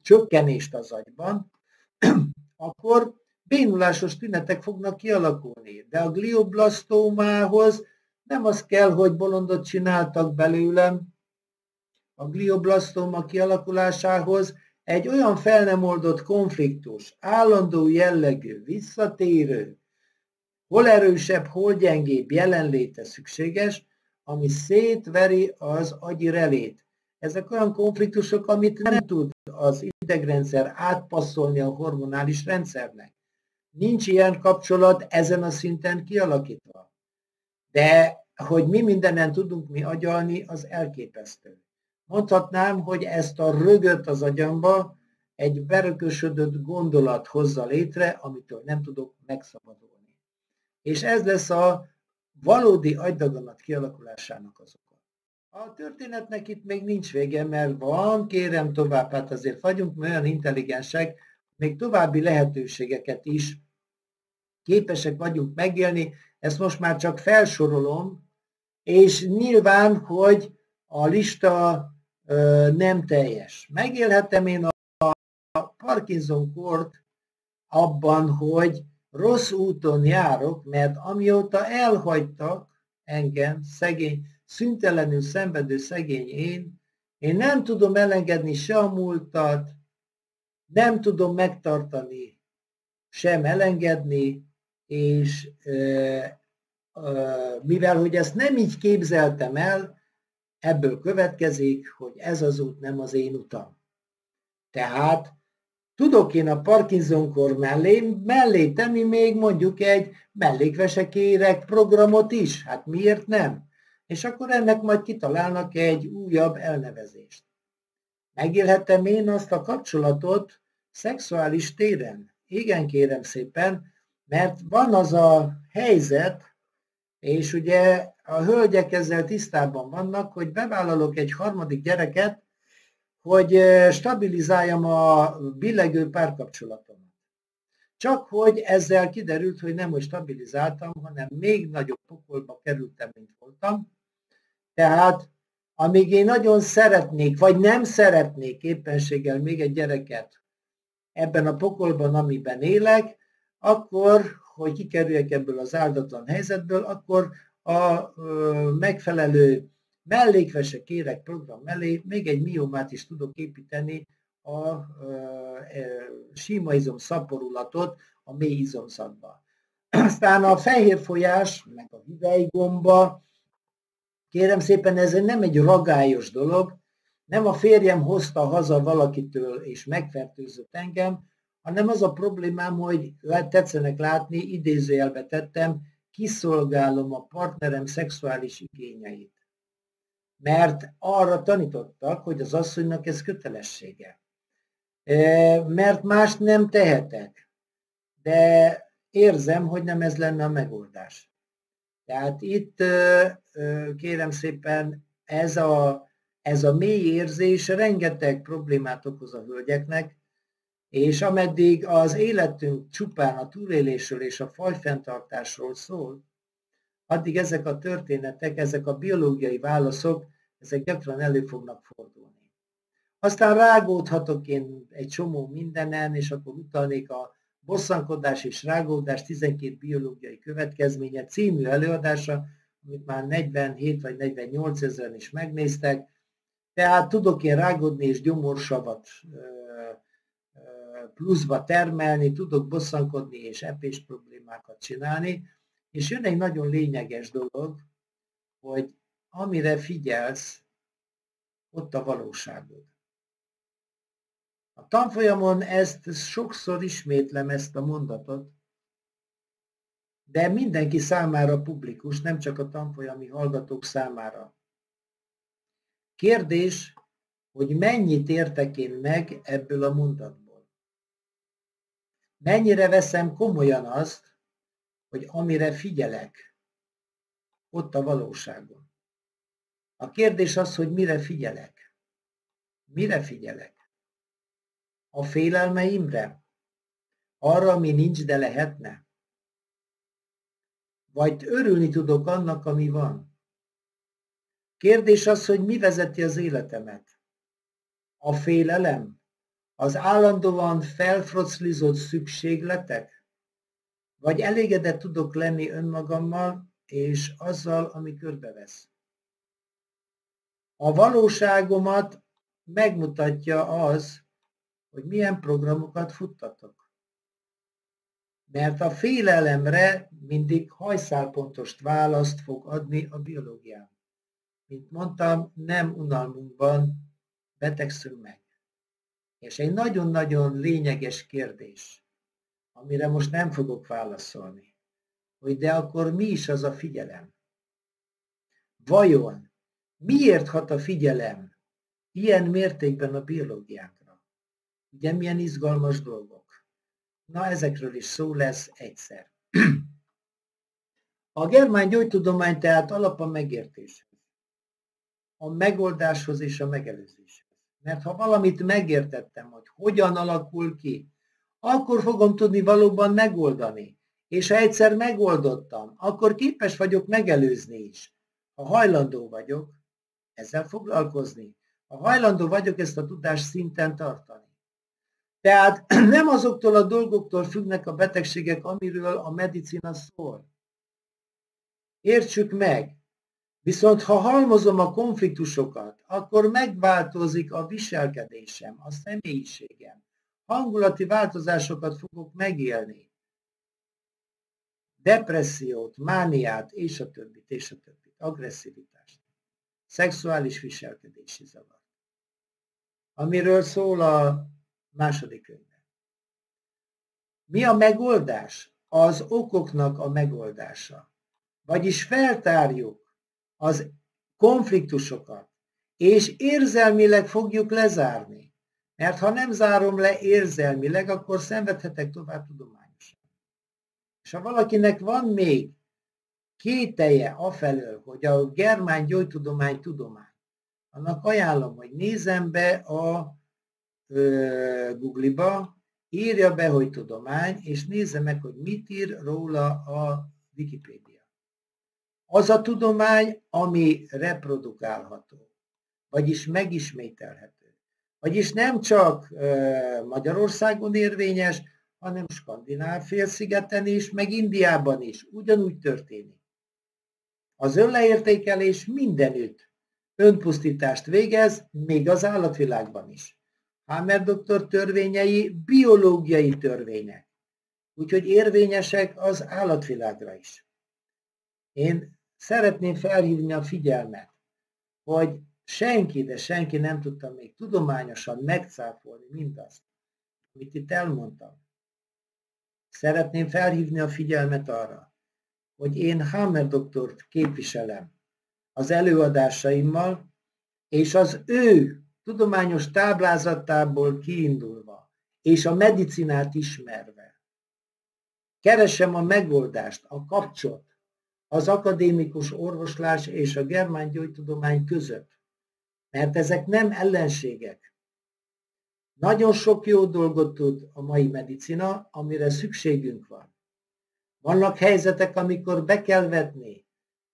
csökkenést az agyban, akkor bénulásos tünetek fognak kialakulni. De a glioblasztómához nem az kell, hogy bolondot csináltak belőlem. A glioblasztóma kialakulásához egy olyan fel nem oldott konfliktus, állandó jellegű, visszatérő, hol erősebb, hol gyengébb jelenléte szükséges, ami szétveri az agyi relét. Ezek olyan konfliktusok, amit nem tud az idegrendszer átpasszolni a hormonális rendszernek. Nincs ilyen kapcsolat ezen a szinten kialakítva. De hogy mi mindenen tudunk mi agyalni, az elképesztő. Mondhatnám, hogy ezt a rögöt az agyamba egy berökösödött gondolat hozza létre, amitől nem tudok megszabadulni. És ez lesz a valódi agydaganat kialakulásának az oka. A történetnek itt még nincs vége, mert van, kérem tovább, hát azért vagyunk olyan intelligensek, még további lehetőségeket is képesek vagyunk megélni, ezt most már csak felsorolom, és nyilván, hogy a lista nem teljes. Megélhetem én a Parkinson-kort abban, hogy rossz úton járok, mert amióta elhagytak engem, szegény, szüntelenül szenvedő szegény én nem tudom elengedni se a múltat, nem tudom megtartani, sem elengedni, és mivel hogy ezt nem így képzeltem el, ebből következik, hogy ez az út nem az én utam. Tehát tudok én a Parkinson-kor mellé tenni még mondjuk egy mellékvesekéreg programot is, hát miért nem? És akkor ennek majd kitalálnak egy újabb elnevezést. Megélhetem én azt a kapcsolatot szexuális téren? Igen, kérem szépen, mert van az a helyzet, és ugye a hölgyek ezzel tisztában vannak, hogy bevállalok egy harmadik gyereket, hogy stabilizáljam a billegő párkapcsolatomat. Csak hogy ezzel kiderült, hogy nem úgy stabilizáltam, hanem még nagyobb pokolba kerültem, mint voltam. Tehát amíg én nagyon szeretnék, vagy nem szeretnék éppenséggel még egy gyereket ebben a pokolban, amiben élek, akkor, hogy kikerüljek ebből az áldatlan helyzetből, akkor a megfelelő mellékvesekéreg program mellé még egy miomát is tudok építeni, a sima izom szaporulatot a mély izomszakba. Aztán a fehér folyás, meg a hüvelygomba, kérem szépen, ez nem egy ragályos dolog, nem a férjem hozta haza valakitől és megfertőzött engem, hanem az a problémám, hogy tetszenek látni, idézőjelbe tettem, kiszolgálom a partnerem szexuális igényeit. Mert arra tanítottak, hogy az asszonynak ez kötelessége. Mert mást nem tehetek. De érzem, hogy nem ez lenne a megoldás. Tehát itt, kérem szépen, ez a mély érzés rengeteg problémát okoz a hölgyeknek, és ameddig az életünk csupán a túlélésről és a fajfenntartásról szól, addig ezek a történetek, ezek a biológiai válaszok, ezek gyakran elő fognak fordulni. Aztán rágódhatok én egy csomó mindenen, és akkor utalnék a Bosszankodás és rágódás 12 biológiai következménye című előadása, amit már 47 vagy 48 ezeren is megnéztek. Tehát tudok én rágódni és gyomorsavat pluszba termelni, tudok bosszankodni és epés problémákat csinálni. És jön egy nagyon lényeges dolog, hogy amire figyelsz, ott a valóságod. A tanfolyamon ezt sokszor ismétlem, ezt a mondatot, de mindenki számára publikus, nem csak a tanfolyami hallgatók számára. Kérdés, hogy mennyit értek én meg ebből a mondatból? Mennyire veszem komolyan azt, hogy amire figyelek, ott a valóságon. A kérdés az, hogy mire figyelek. Mire figyelek? A félelmeimre? Arra, ami nincs, de lehetne? Vagy örülni tudok annak, ami van? Kérdés az, hogy mi vezeti az életemet? A félelem? Az állandóan felfroclizott szükségletek? Vagy elégedett tudok lenni önmagammal és azzal, ami körbevesz? A valóságomat megmutatja az, hogy milyen programokat futtatok. Mert a félelemre mindig hajszálpontos választ fog adni a biológiám. Mint mondtam, nem unalmunkban betegszünk meg. És egy nagyon-nagyon lényeges kérdés, amire most nem fogok válaszolni, hogy de akkor mi is az a figyelem? Vajon miért hat a figyelem ilyen mértékben a biológiánkra? Ugye milyen izgalmas dolgok. Na, ezekről is szó lesz egyszer. A germán gyógytudomány tehát alap a megértéshez, a megoldáshoz és a megelőzéshez. Mert ha valamit megértettem, hogy hogyan alakul ki, akkor fogom tudni valóban megoldani. És ha egyszer megoldottam, akkor képes vagyok megelőzni is. Ha hajlandó vagyok, ezzel foglalkozni. Ha hajlandó vagyok, ezt a tudást szinten tartani. Tehát nem azoktól a dolgoktól függnek a betegségek, amiről a medicina szól. Értsük meg, viszont ha halmozom a konfliktusokat, akkor megváltozik a viselkedésem, a személyiségem. Hangulati változásokat fogok megélni. Depressziót, mániát, és a többit, agresszivitást, szexuális viselkedési zavar. Amiről szól a második könyvben. Mi a megoldás? Az okoknak a megoldása. Vagyis feltárjuk az konfliktusokat, és érzelmileg fogjuk lezárni. Mert ha nem zárom le érzelmileg, akkor szenvedhetek tovább tudományosan. És ha valakinek van még kételje afelől, hogy a germán gyógytudomány tudomány, annak ajánlom, hogy nézem be a Google-ba, írja be, hogy tudomány, és nézze meg, hogy mit ír róla a Wikipédia. Az a tudomány, ami reprodukálható, vagyis megismételhető. Vagyis nem csak Magyarországon érvényes, hanem Skandináv-félszigeten is, meg Indiában is ugyanúgy történik. Az önleértékelés mindenütt önpusztítást végez, még az állatvilágban is. Hamer doktor törvényei biológiai törvények, úgyhogy érvényesek az állatvilágra is. Én szeretném felhívni a figyelmet, hogy senki, de senki nem tudta még tudományosan megcáfolni mindazt, amit itt elmondtam. Szeretném felhívni a figyelmet arra, hogy én Hamer doktort képviselem az előadásaimmal, és az ő tudományos táblázatából kiindulva, és a medicinát ismerve. Keresem a megoldást, a kapcsot az akadémikus orvoslás és a germán gyógytudomány között, mert ezek nem ellenségek. Nagyon sok jó dolgot tud a mai medicina, amire szükségünk van. Vannak helyzetek, amikor be kell vetni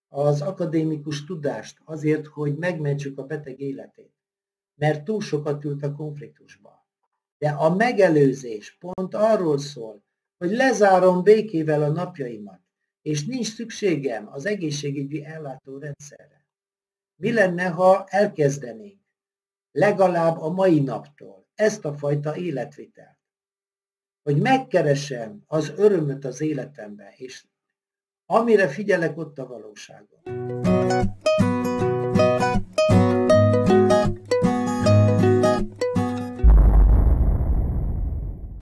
az akadémikus tudást azért, hogy megmentsük a beteg életét, mert túl sokat ült a konfliktusba. De a megelőzés pont arról szól, hogy lezárom békével a napjaimat, és nincs szükségem az egészségügyi ellátórendszerre. Mi lenne, ha elkezdenénk legalább a mai naptól ezt a fajta életvitelt? Hogy megkeresem az örömöt az életembe, és amire figyelek, ott a valóságon.